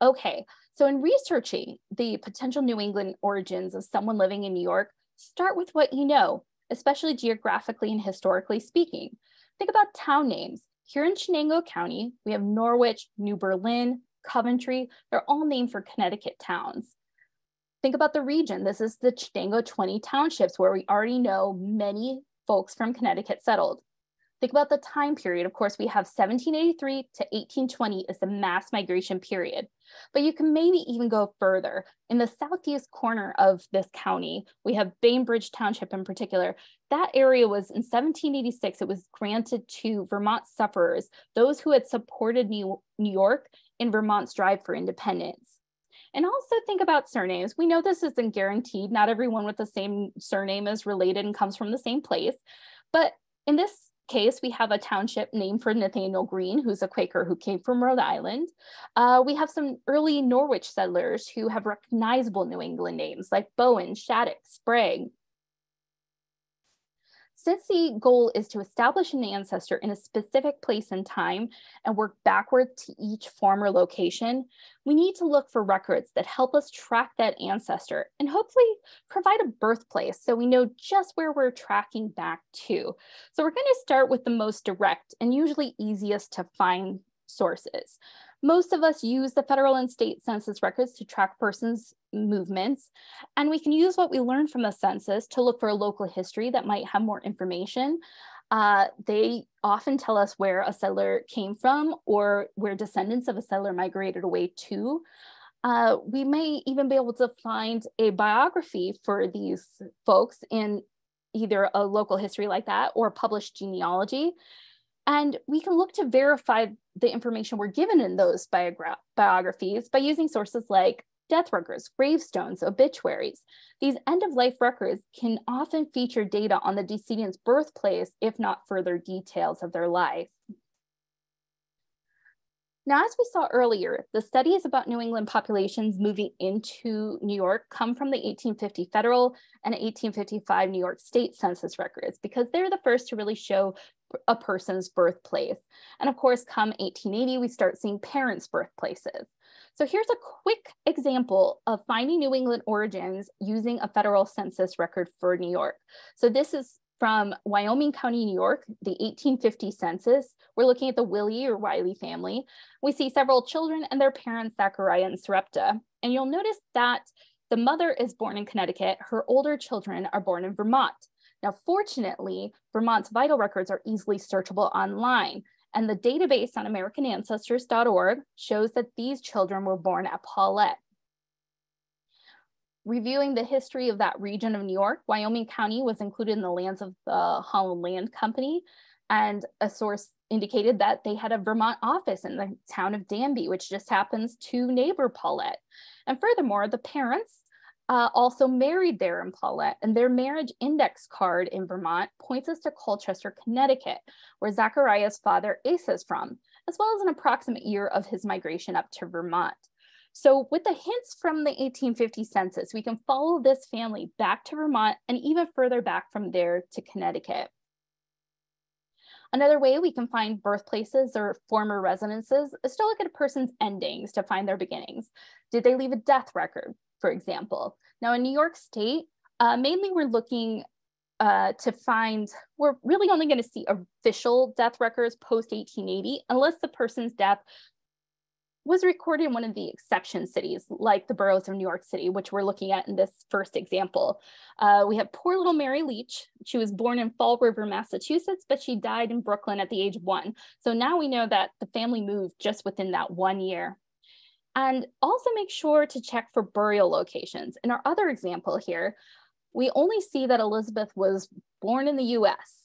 Okay, so in researching the potential New England origins of someone living in New York, start with what you know, especially geographically and historically speaking. Think about town names. Here in Chenango County, we have Norwich, New Berlin, Coventry. They're all named for Connecticut towns. Think about the region. This is the Chenango 20 townships where we already know many folks from Connecticut settled. Think about the time period. Of course, we have 1783 to 1820 is the mass migration period. But you can maybe even go further. In the southeast corner of this county, we have Bainbridge Township in particular. That area was, in 1786, it was granted to Vermont sufferers, those who had supported New York in Vermont's drive for independence. And also think about surnames. We know this isn't guaranteed. Not everyone with the same surname is related and comes from the same place. But in this case, we have a township named for Nathaniel Green, who's a Quaker who came from Rhode Island. We have some early Norwich settlers who have recognizable New England names like Bowen, Shattuck, Sprague. Since the goal is to establish an ancestor in a specific place and time and work backward to each former location, we need to look for records that help us track that ancestor and hopefully provide a birthplace so we know just where we're tracking back to. So we're going to start with the most direct and usually easiest to find sources. Most of us use the federal and state census records to track persons' movements, and we can use what we learned from the census to look for a local history that might have more information. They often tell us where a settler came from or where descendants of a settler migrated away to. We may even be able to find a biography for these folks in either a local history like that or published genealogy. And we can look to verify the information we're given in those biographies by using sources like death records, gravestones, obituaries. These end-of-life records can often feature data on the decedent's birthplace, if not further details of their life. Now, as we saw earlier, the studies about New England populations moving into New York come from the 1850 federal and 1855 New York state census records, because they're the first to really show a person's birthplace. And of course, come 1880, we start seeing parents' birthplaces. So here's a quick example of finding New England origins using a federal census record for New York. So this is from Wyoming County, New York, the 1850 census. We're looking at the Wiley or Wiley family. We see several children and their parents, Zachariah and Sarepta. And you'll notice that the mother is born in Connecticut. Her older children are born in Vermont. Now, fortunately, Vermont's vital records are easily searchable online, and the database on AmericanAncestors.org shows that these children were born at Paulette. Reviewing the history of that region of New York, Wyoming County was included in the lands of the Holland Land Company. And a source indicated that they had a Vermont office in the town of Danby, which just happens to neighbor Paulette. And furthermore, the parents also married there in Paulette, and their marriage index card in Vermont points us to Colchester, Connecticut, where Zachariah's father Asa is from, as well as an approximate year of his migration up to Vermont. So with the hints from the 1850 census, we can follow this family back to Vermont and even further back from there to Connecticut. Another way we can find birthplaces or former residences is to look at a person's endings to find their beginnings. Did they leave a death record, for example? Now in New York State, mainly we're looking we're really only going to see official death records post 1880, unless the person's death was recorded in one of the exception cities, like the boroughs of New York City, which we're looking at in this first example. We have poor little Mary Leach. She was born in Fall River, Massachusetts, but she died in Brooklyn at the age of 1. So now we know that the family moved just within that 1 year. And also make sure to check for burial locations. In our other example here, we only see that Elizabeth was born in the US,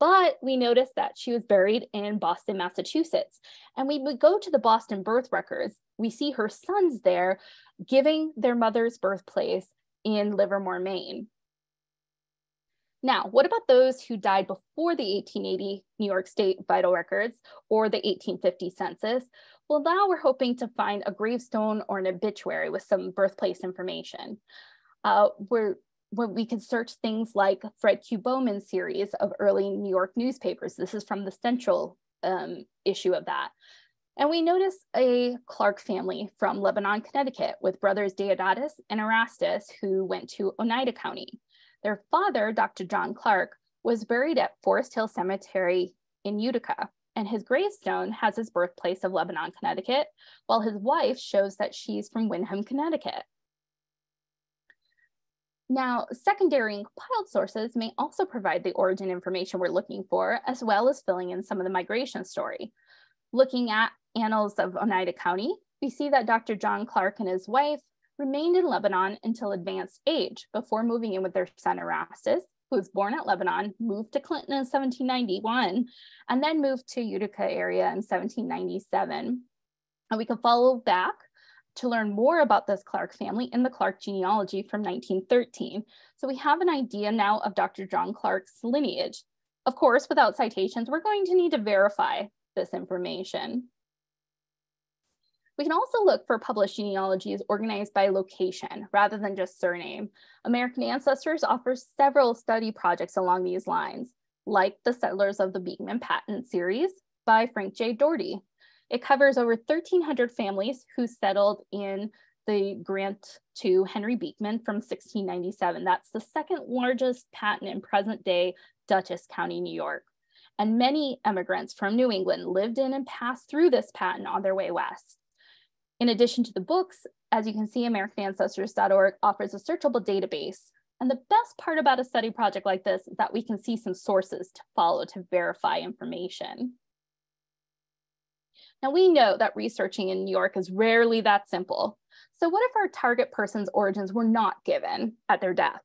but we notice that she was buried in Boston, Massachusetts. And we would go to the Boston birth records. We see her sons there giving their mother's birthplace in Livermore, Maine. Now, what about those who died before the 1880 New York State vital records or the 1850 census? Well, now we're hoping to find a gravestone or an obituary with some birthplace information. When we can search things like Fred Q. Bowman's series of early New York newspapers. This is from the Central issue of that. And we notice a Clark family from Lebanon, Connecticut, with brothers Deodatus and Erastus, who went to Oneida County. Their father, Dr. John Clark, was buried at Forest Hill Cemetery in Utica, and his gravestone has his birthplace of Lebanon, Connecticut, while his wife shows that she's from Windham, Connecticut. Now, secondary and compiled sources may also provide the origin information we're looking for, as well as filling in some of the migration story. Looking at Annals of Oneida County, we see that Dr. John Clark and his wife remained in Lebanon until advanced age before moving in with their son Erastus, who was born at Lebanon, moved to Clinton in 1791, and then moved to Utica area in 1797. And we can follow back to learn more about this Clark family in the Clark genealogy from 1913. So we have an idea now of Dr. John Clark's lineage. Of course, without citations, we're going to need to verify this information. We can also look for published genealogies organized by location rather than just surname. American Ancestors offers several study projects along these lines, like the Settlers of the Beekman Patent series by Frank J. Doherty. It covers over 1,300 families who settled in the grant to Henry Beekman from 1697. That's the second largest patent in present-day Dutchess County, New York. And many immigrants from New England lived in and passed through this patent on their way west. In addition to the books, as you can see, AmericanAncestors.org offers a searchable database. And the best part about a study project like this is that we can see some sources to follow to verify information. Now we know that researching in New York is rarely that simple. So what if our target person's origins were not given at their death?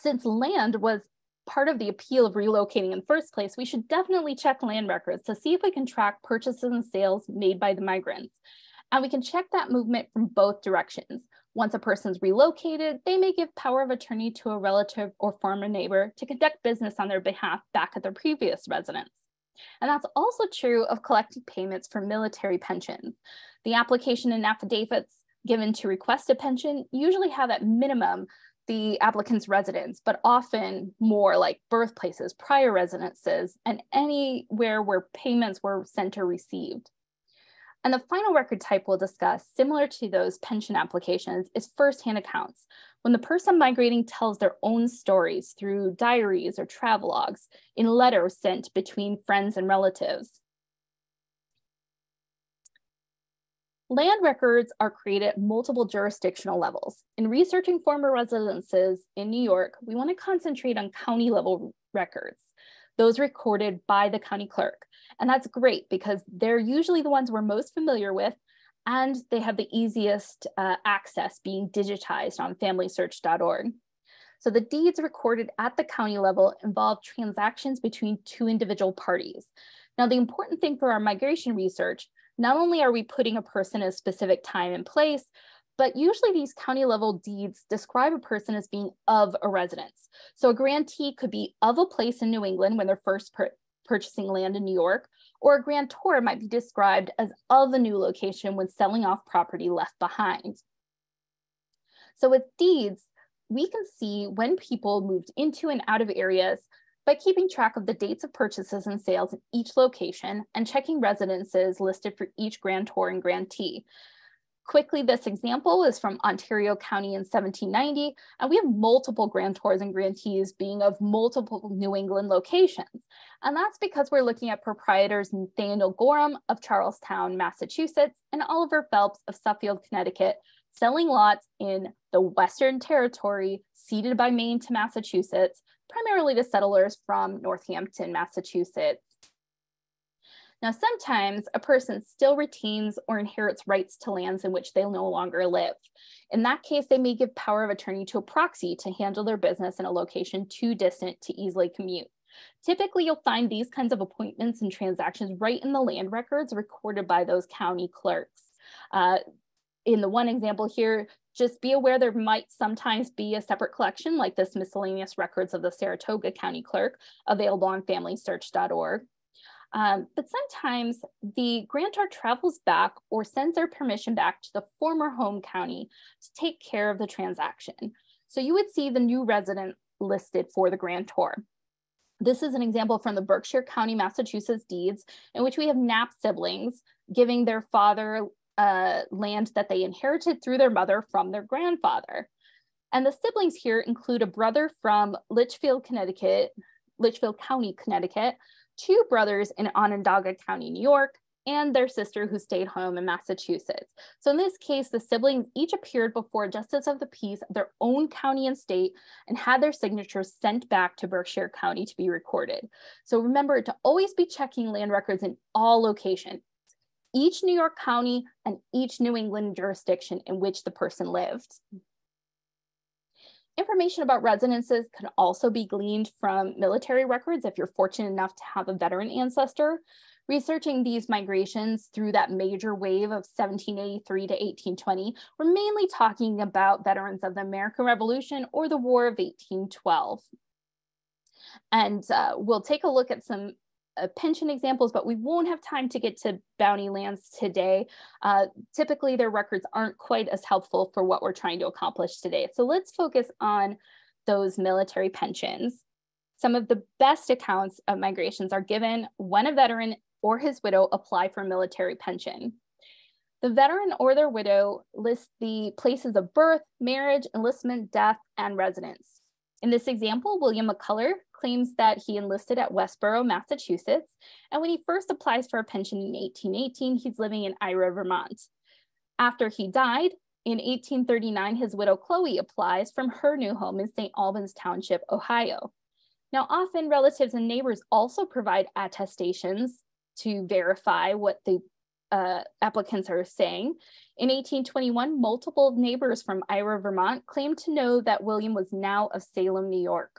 Since land was part of the appeal of relocating in the first place, we should definitely check land records to see if we can track purchases and sales made by the migrants. And we can check that movement from both directions. Once a person's relocated, they may give power of attorney to a relative or former neighbor to conduct business on their behalf back at their previous residence. And that's also true of collecting payments for military pensions. The application and affidavits given to request a pension usually have at minimum the applicant's residence, but often more like birthplaces, prior residences, and anywhere where payments were sent or received. And the final record type we'll discuss, similar to those pension applications, is firsthand accounts. When the person migrating tells their own stories through diaries or travelogues in letters sent between friends and relatives. Land records are created at multiple jurisdictional levels. In researching former residences in New York, we want to concentrate on county level records, those recorded by the county clerk. And that's great because they're usually the ones we're most familiar with, and they have the easiest access, being digitized on FamilySearch.org. So the deeds recorded at the county level involve transactions between two individual parties. Now, the important thing for our migration research, not only are we putting a person at a specific time and place, but usually these county level deeds describe a person as being of a residence. So a grantee could be of a place in New England when they're first purchasing land in New York, or a grantor might be described as of a new location when selling off property left behind. So with deeds, we can see when people moved into and out of areas by keeping track of the dates of purchases and sales in each location and checking residences listed for each grantor and grantee. Quickly, this example is from Ontario County in 1790, and we have multiple grantors and grantees being of multiple New England locations. And that's because we're looking at proprietors Nathaniel Gorham of Charlestown, Massachusetts, and Oliver Phelps of Suffield, Connecticut, selling lots in the Western Territory, ceded by Maine to Massachusetts, primarily to settlers from Northampton, Massachusetts. Now, sometimes a person still retains or inherits rights to lands in which they no longer live. In that case, they may give power of attorney to a proxy to handle their business in a location too distant to easily commute. Typically, you'll find these kinds of appointments and transactions right in the land records recorded by those county clerks. In the one example here, just be aware there might sometimes be a separate collection like this miscellaneous records of the Saratoga County Clerk available on FamilySearch.org. But sometimes the grantor travels back or sends their permission back to the former home county to take care of the transaction. So you would see the new resident listed for the grantor. This is an example from the Berkshire County, Massachusetts deeds, in which we have Knapp siblings giving their father land that they inherited through their mother from their grandfather. And the siblings here include a brother from Litchfield County, Connecticut, two brothers in Onondaga County, New York, and their sister who stayed home in Massachusetts. So in this case, the siblings each appeared before a justice of the peace of their own county and state and had their signatures sent back to Berkshire County to be recorded. So remember to always be checking land records in all locations, each New York county and each New England jurisdiction in which the person lived. Information about residences can also be gleaned from military records if you're fortunate enough to have a veteran ancestor. Researching these migrations through that major wave of 1783 to 1820, we're mainly talking about veterans of the American Revolution or the War of 1812. And we'll take a look at some pension examples, but we won't have time to get to bounty lands today. Typically, their records aren't quite as helpful for what we're trying to accomplish today. So let's focus on those military pensions. Some of the best accounts of migrations are given when a veteran or his widow apply for a military pension. The veteran or their widow lists the places of birth, marriage, enlistment, death, and residence. In this example, William McCullough claims that he enlisted at Westborough, Massachusetts, and when he first applies for a pension in 1818, he's living in Ira, Vermont. After he died, in 1839, his widow Chloe applies from her new home in St. Albans Township, Ohio. Now, often relatives and neighbors also provide attestations to verify what the applicants are saying. In 1821, multiple neighbors from Ira, Vermont claimed to know that William was now of Salem, New York.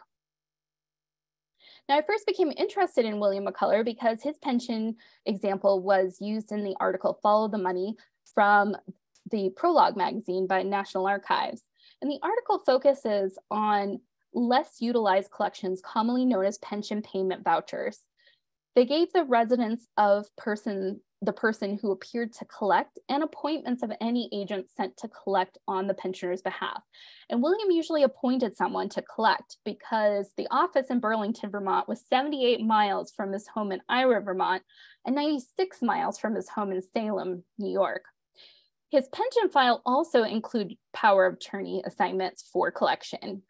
Now, I first became interested in William McCullough because his pension example was used in the article Follow the Money from the Prologue magazine by National Archives. And the article focuses on less utilized collections commonly known as pension payment vouchers. They gave the residence of the person who appeared to collect and appointments of any agent sent to collect on the pensioner's behalf. And William usually appointed someone to collect because the office in Burlington, Vermont was 78 miles from his home in Ira, Vermont, and 96 miles from his home in Salem, New York. His pension file also included power of attorney assignments for collection.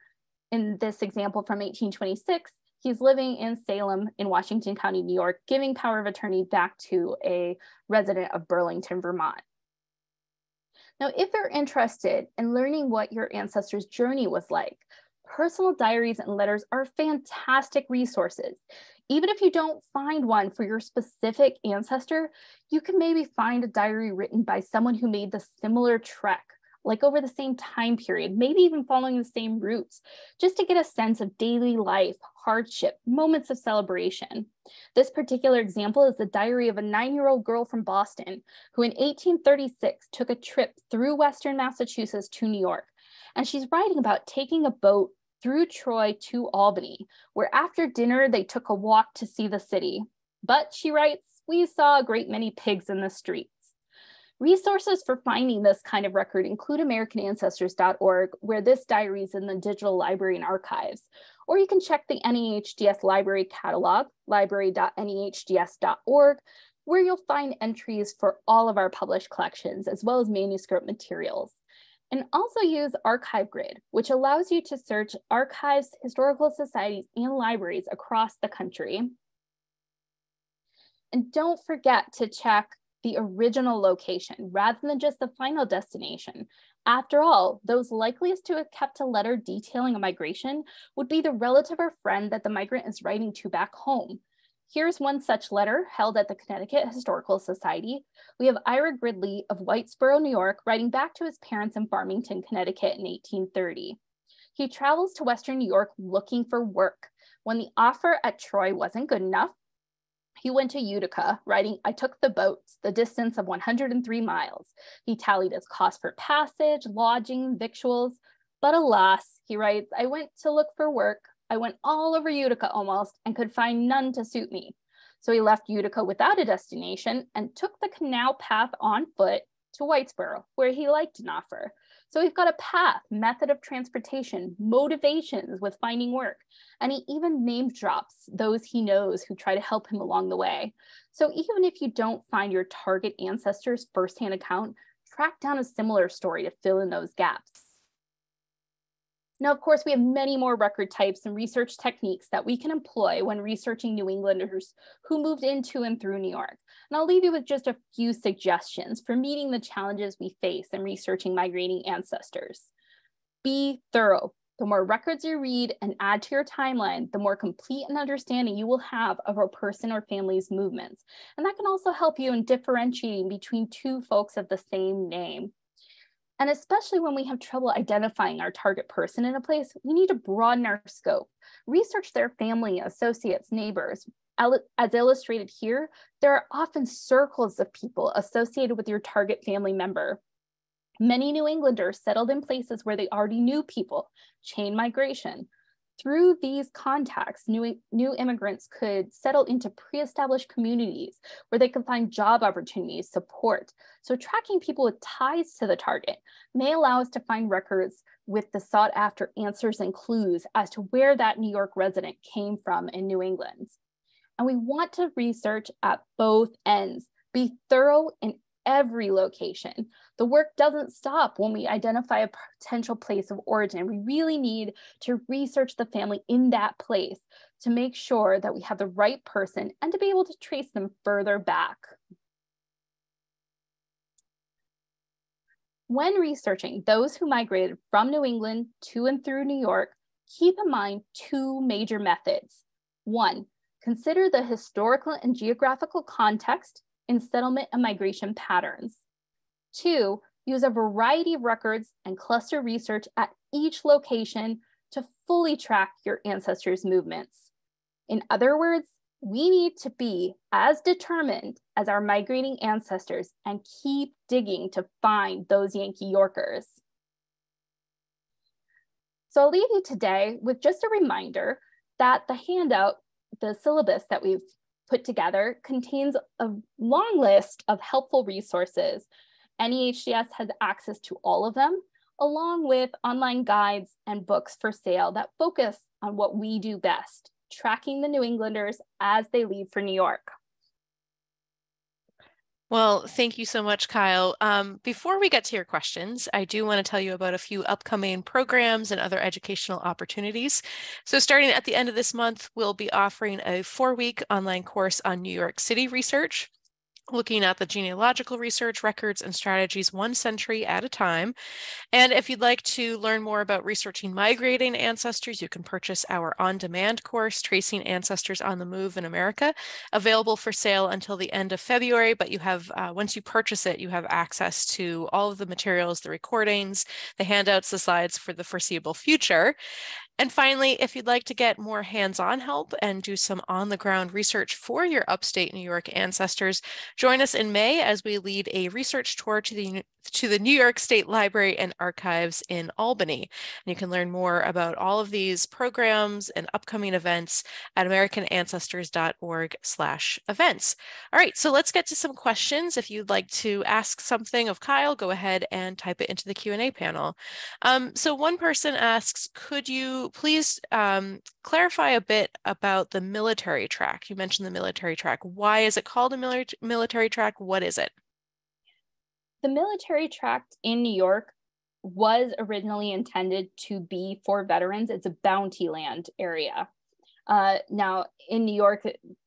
In this example from 1826, he's living in Salem in Washington County, New York, giving power of attorney back to a resident of Burlington, Vermont. Now, if you're interested in learning what your ancestors' journey was like, personal diaries and letters are fantastic resources. Even if you don't find one for your specific ancestor, you can maybe find a diary written by someone who made the similar trek like over the same time period, maybe even following the same routes, just to get a sense of daily life, hardship, moments of celebration. This particular example is the diary of a 9-year-old girl from Boston, who in 1836 took a trip through Western Massachusetts to New York. And she's writing about taking a boat through Troy to Albany, where after dinner, they took a walk to see the city. But she writes, we saw a great many pigs in the streets. Resources for finding this kind of record include AmericanAncestors.org, where this diary is in the digital library and archives, or you can check the NEHDS library catalog, library.nehds.org, where you'll find entries for all of our published collections, as well as manuscript materials. And also use ArchiveGrid, which allows you to search archives, historical societies, and libraries across the country. And don't forget to check the original location rather than just the final destination. After all, those likeliest to have kept a letter detailing a migration would be the relative or friend that the migrant is writing to back home. Here's one such letter held at the Connecticut Historical Society. We have Ira Gridley of Whitesboro, New York, writing back to his parents in Farmington, Connecticut in 1830. He travels to Western New York looking for work. When the offer at Troy wasn't good enough, he went to Utica, writing, I took the boats, the distance of 103 miles. He tallied his cost for passage, lodging, victuals. But alas, he writes, I went to look for work. I went all over Utica almost and could find none to suit me. So he left Utica without a destination and took the canal path on foot to Whitesboro, where he liked an offer. So we've got a path, method of transportation, motivations with finding work, and he even name drops those he knows who try to help him along the way. So even if you don't find your target ancestor's firsthand account, track down a similar story to fill in those gaps. Now, of course, we have many more record types and research techniques that we can employ when researching New Englanders who moved into and through New York. And I'll leave you with just a few suggestions for meeting the challenges we face in researching migrating ancestors. Be thorough. The more records you read and add to your timeline, the more complete an understanding you will have of a person or family's movements. And that can also help you in differentiating between two folks of the same name. And especially when we have trouble identifying our target person in a place, we need to broaden our scope. Research their family, associates, neighbors. As illustrated here, there are often circles of people associated with your target family member. Many New Englanders settled in places where they already knew people, chain migration. Through these contacts, new immigrants could settle into pre-established communities where they could find job opportunities, support. So tracking people with ties to the target may allow us to find records with the sought after answers and clues as to where that New York resident came from in New England. And we want to research at both ends, be thorough in every location. The work doesn't stop when we identify a potential place of origin. We really need to research the family in that place to make sure that we have the right person and to be able to trace them further back. When researching those who migrated from New England to and through New York, keep in mind two major methods. One, consider the historical and geographical context in settlement and migration patterns. Two, use a variety of records and cluster research at each location to fully track your ancestors' movements. In other words, we need to be as determined as our migrating ancestors and keep digging to find those Yankee Yorkers. So I'll leave you today with just a reminder that the handout, the syllabus that we've put together, contains a long list of helpful resources. NEHDS has access to all of them, along with online guides and books for sale that focus on what we do best, tracking the New Englanders as they leave for New York. Well, thank you so much, Kyle. Before we get to your questions, I do want to tell you about a few upcoming programs and other educational opportunities. So starting at the end of this month, we'll be offering a 4-week online course on New York City research. looking at the genealogical research, records, and strategies one century at a time. And if you'd like to learn more about researching migrating ancestors, you can purchase our on-demand course, Tracing Ancestors on the Move in America, available for sale until the end of February. But you have, once you purchase it, you have access to all of the materials, the recordings, the handouts, the slides for the foreseeable future. And finally, if you'd like to get more hands-on help and do some on-the-ground research for your upstate New York ancestors, join us in May as we lead a research tour to the New York State Library and Archives in Albany. And you can learn more about all of these programs and upcoming events at americanancestors.org/events. All right, so let's get to some questions. If you'd like to ask something of Kyle, go ahead and type it into the Q&A panel. So one person asks, could you please clarify a bit about the military track? You mentioned the military track. Why is it called a military track? What is it? The military track in New York was originally intended to be for veterans. It's a bounty land area. Now, in New York,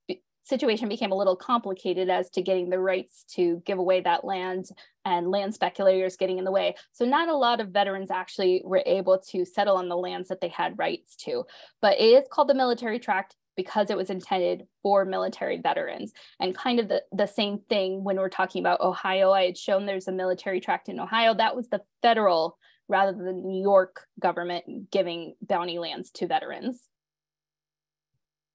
the situation became a little complicated as to getting the rights to give away that land and land speculators getting in the way. So not a lot of veterans actually were able to settle on the lands that they had rights to, but it is called the military tract because it was intended for military veterans. And kind of the same thing when we're talking about Ohio, I had shown there's a military tract in Ohio. That was the federal rather than the New York government giving bounty lands to veterans.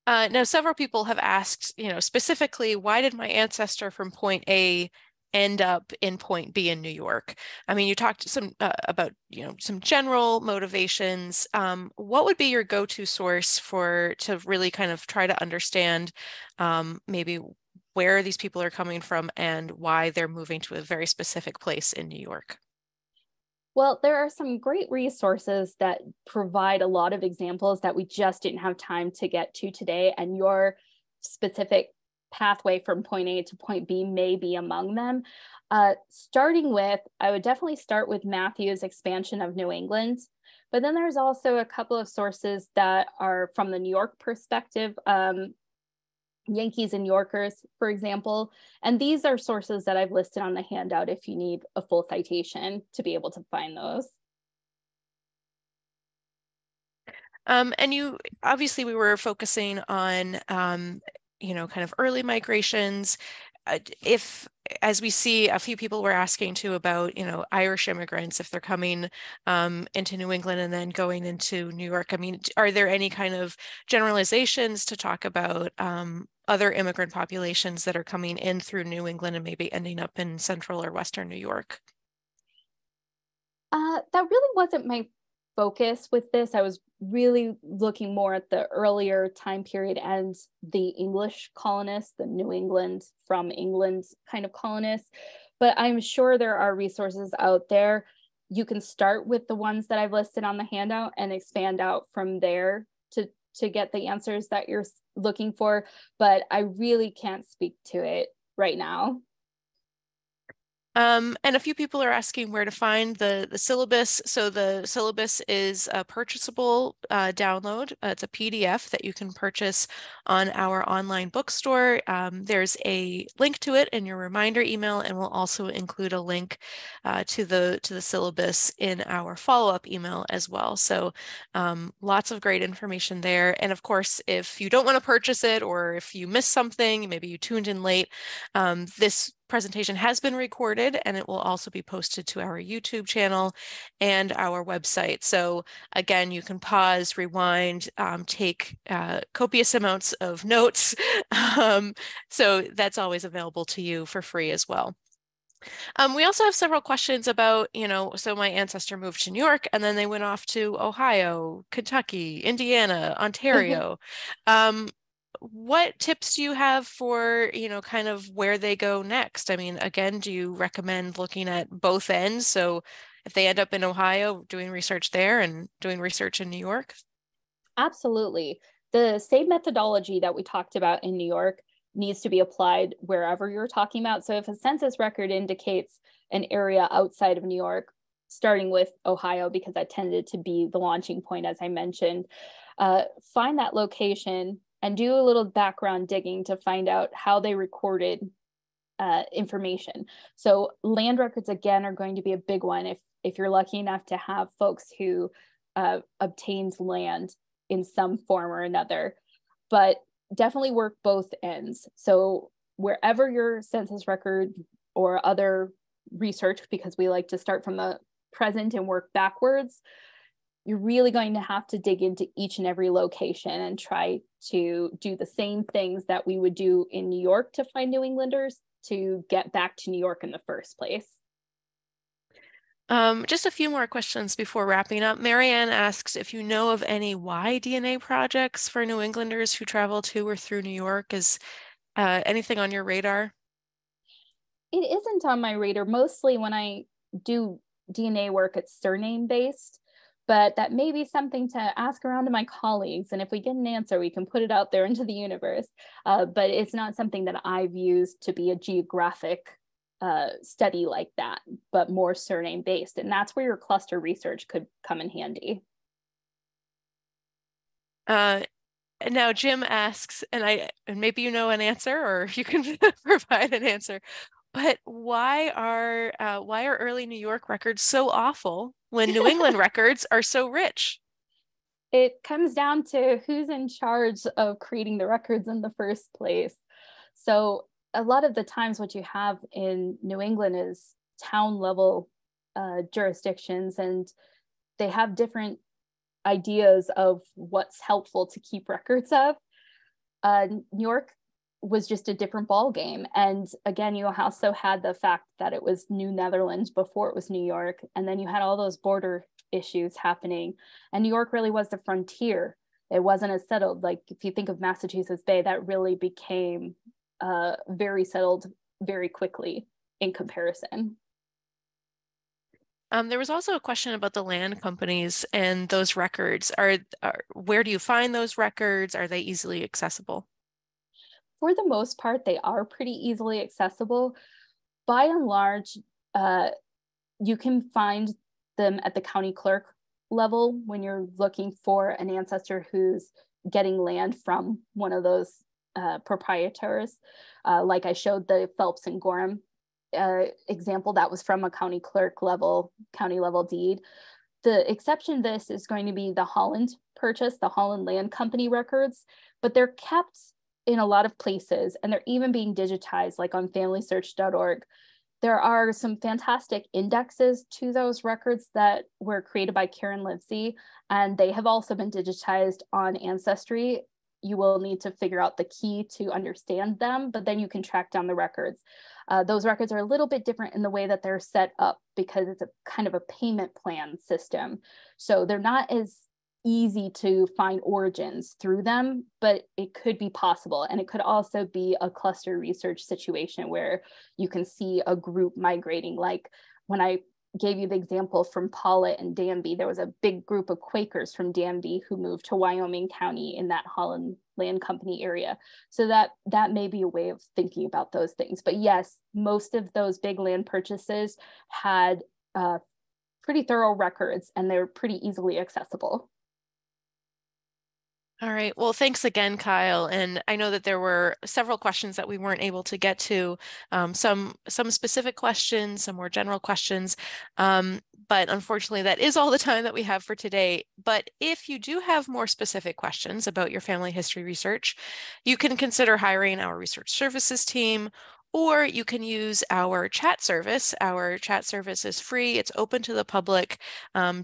Now, several people have asked, you know, specifically, why did my ancestor from point A end up in point B in New York? I mean, you talked some about, you know, some general motivations. What would be your go-to source to really kind of try to understand maybe where these people are coming from and why they're moving to a very specific place in New York? Well, there are some great resources that provide a lot of examples that we just didn't have time to get to today, and your specific pathway from point A to point B may be among them. Starting with, I would definitely start with Matthew's Expansion of New England, but then there's also a couple of sources that are from the New York perspective, Yankees and Yorkers, for example, and these are sources that I've listed on the handout if you need a full citation to be able to find those. And you, obviously we were focusing on, you know, kind of early migrations. If, as we see, a few people were asking too about, you know, Irish immigrants, if they're coming into New England and then going into New York. I mean, are there any kind of generalizations to talk about other immigrant populations that are coming in through New England and maybe ending up in central or western New York? That really wasn't my focus with this. I was really looking more at the earlier time period and the English colonists, the New England from England kind of colonists. But I'm sure there are resources out there. You can start with the ones that I've listed on the handout and expand out from there to get the answers that you're looking for. But I really can't speak to it right now. And a few people are asking where to find the syllabus. So the syllabus is a purchasable download. It's a PDF that you can purchase on our online bookstore. There's a link to it in your reminder email, and we'll also include a link to the syllabus in our follow-up email as well. So lots of great information there. And of course, if you don't want to purchase it, or if you missed something, maybe you tuned in late, this presentation has been recorded and it will also be posted to our YouTube channel and our website. So again, you can pause, rewind, take copious amounts of notes. So that's always available to you for free as well. We also have several questions about, you know, so my ancestor moved to New York and then they went off to Ohio, Kentucky, Indiana, Ontario. What tips do you have for, you know, kind of where they go next? I mean, again, do you recommend looking at both ends? So if they end up in Ohio, doing research there and doing research in New York? Absolutely. The same methodology that we talked about in New York needs to be applied wherever you're talking about. So if a census record indicates an area outside of New York, starting with Ohio, because that tended to be the launching point, as I mentioned, find that location and do a little background digging to find out how they recorded information. So land records, again, are going to be a big one if you're lucky enough to have folks who obtained land in some form or another. But definitely work both ends. So wherever your census record or other research, because we like to start from the present and work backwards, you're really going to have to dig into each and every location and try to do the same things that we would do in New York to find New Englanders to get back to New York in the first place. Just a few more questions before wrapping up. Marianne asks if you know of any Y DNA projects for New Englanders who travel to or through New York. Is anything on your radar? It isn't on my radar. Mostly when I do DNA work, it's surname based, but that may be something to ask around to my colleagues. And if we get an answer, we can put it out there into the universe. But it's not something that I've used to be a geographic study like that, but more surname based. And that's where your cluster research could come in handy. Now Jim asks, and maybe you know an answer, or you can provide an answer, but why are early New York records so awful when New England records are so rich? It comes down to who's in charge of creating the records in the first place. So a lot of the times what you have in New England is town level jurisdictions, and they have different ideas of what's helpful to keep records of. New York was just a different ball game. And again, you also had the fact that it was New Netherlands before it was New York. And then you had all those border issues happening. And New York really was the frontier. It wasn't as settled. Like if you think of Massachusetts Bay, that really became very settled very quickly in comparison. There was also a question about the land companies and those records. Where do you find those records? Are they easily accessible? For the most part, they are pretty easily accessible. By and large, you can find them at the county clerk level when you're looking for an ancestor who's getting land from one of those proprietors. Like I showed the Phelps and Gorham example, that was from a county clerk level, county level deed. The exception to this is going to be the Holland purchase, the Holland Land Company records, but they're kept in a lot of places, and they're even being digitized, like on FamilySearch.org. There are some fantastic indexes to those records that were created by Karen Livesey, and they have also been digitized on Ancestry. You will need to figure out the key to understand them, but then you can track down the records. Those records are a little bit different in the way that they're set up because it's a kind of a payment plan system. So they're not as easy to find origins through them, but it could be possible. And it could also be a cluster research situation where you can see a group migrating. Like when I gave you the example from Pollitt and Danby, there was a big group of Quakers from Danby who moved to Wyoming County in that Holland Land Company area. So that may be a way of thinking about those things. But yes, most of those big land purchases had pretty thorough records, and they're pretty easily accessible. All right. Well, thanks again, Kyle. And I know that there were several questions that we weren't able to get to, some specific questions, some more general questions. But unfortunately, that is all the time that we have for today. But if you do have more specific questions about your family history research, you can consider hiring our research services team, or you can use our chat service. Our chat service is free. It's open to the public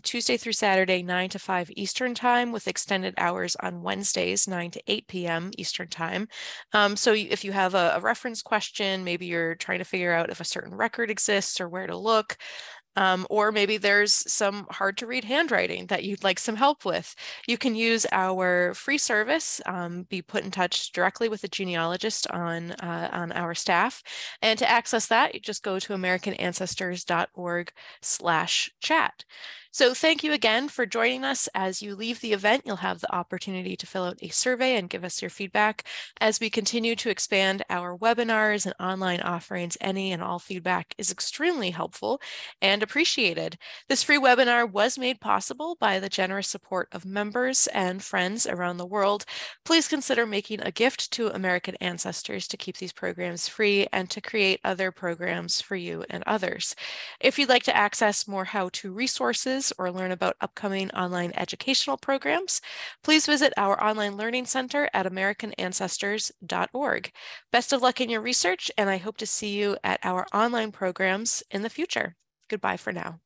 Tuesday through Saturday, 9 to 5 Eastern time, with extended hours on Wednesdays, 9 to 8 p.m. Eastern time. So if you have a reference question, maybe you're trying to figure out if a certain record exists or where to look, or maybe there's some hard to read handwriting that you'd like some help with, you can use our free service, be put in touch directly with a genealogist on our staff. And to access that, you just go to AmericanAncestors.org/chat. So thank you again for joining us. As you leave the event, you'll have the opportunity to fill out a survey and give us your feedback. As we continue to expand our webinars and online offerings, any and all feedback is extremely helpful and appreciated. This free webinar was made possible by the generous support of members and friends around the world. Please consider making a gift to American Ancestors to keep these programs free and to create other programs for you and others. If you'd like to access more how-to resources or learn about upcoming online educational programs, please visit our online learning center at americanancestors.org. Best of luck in your research, and I hope to see you at our online programs in the future. Goodbye for now.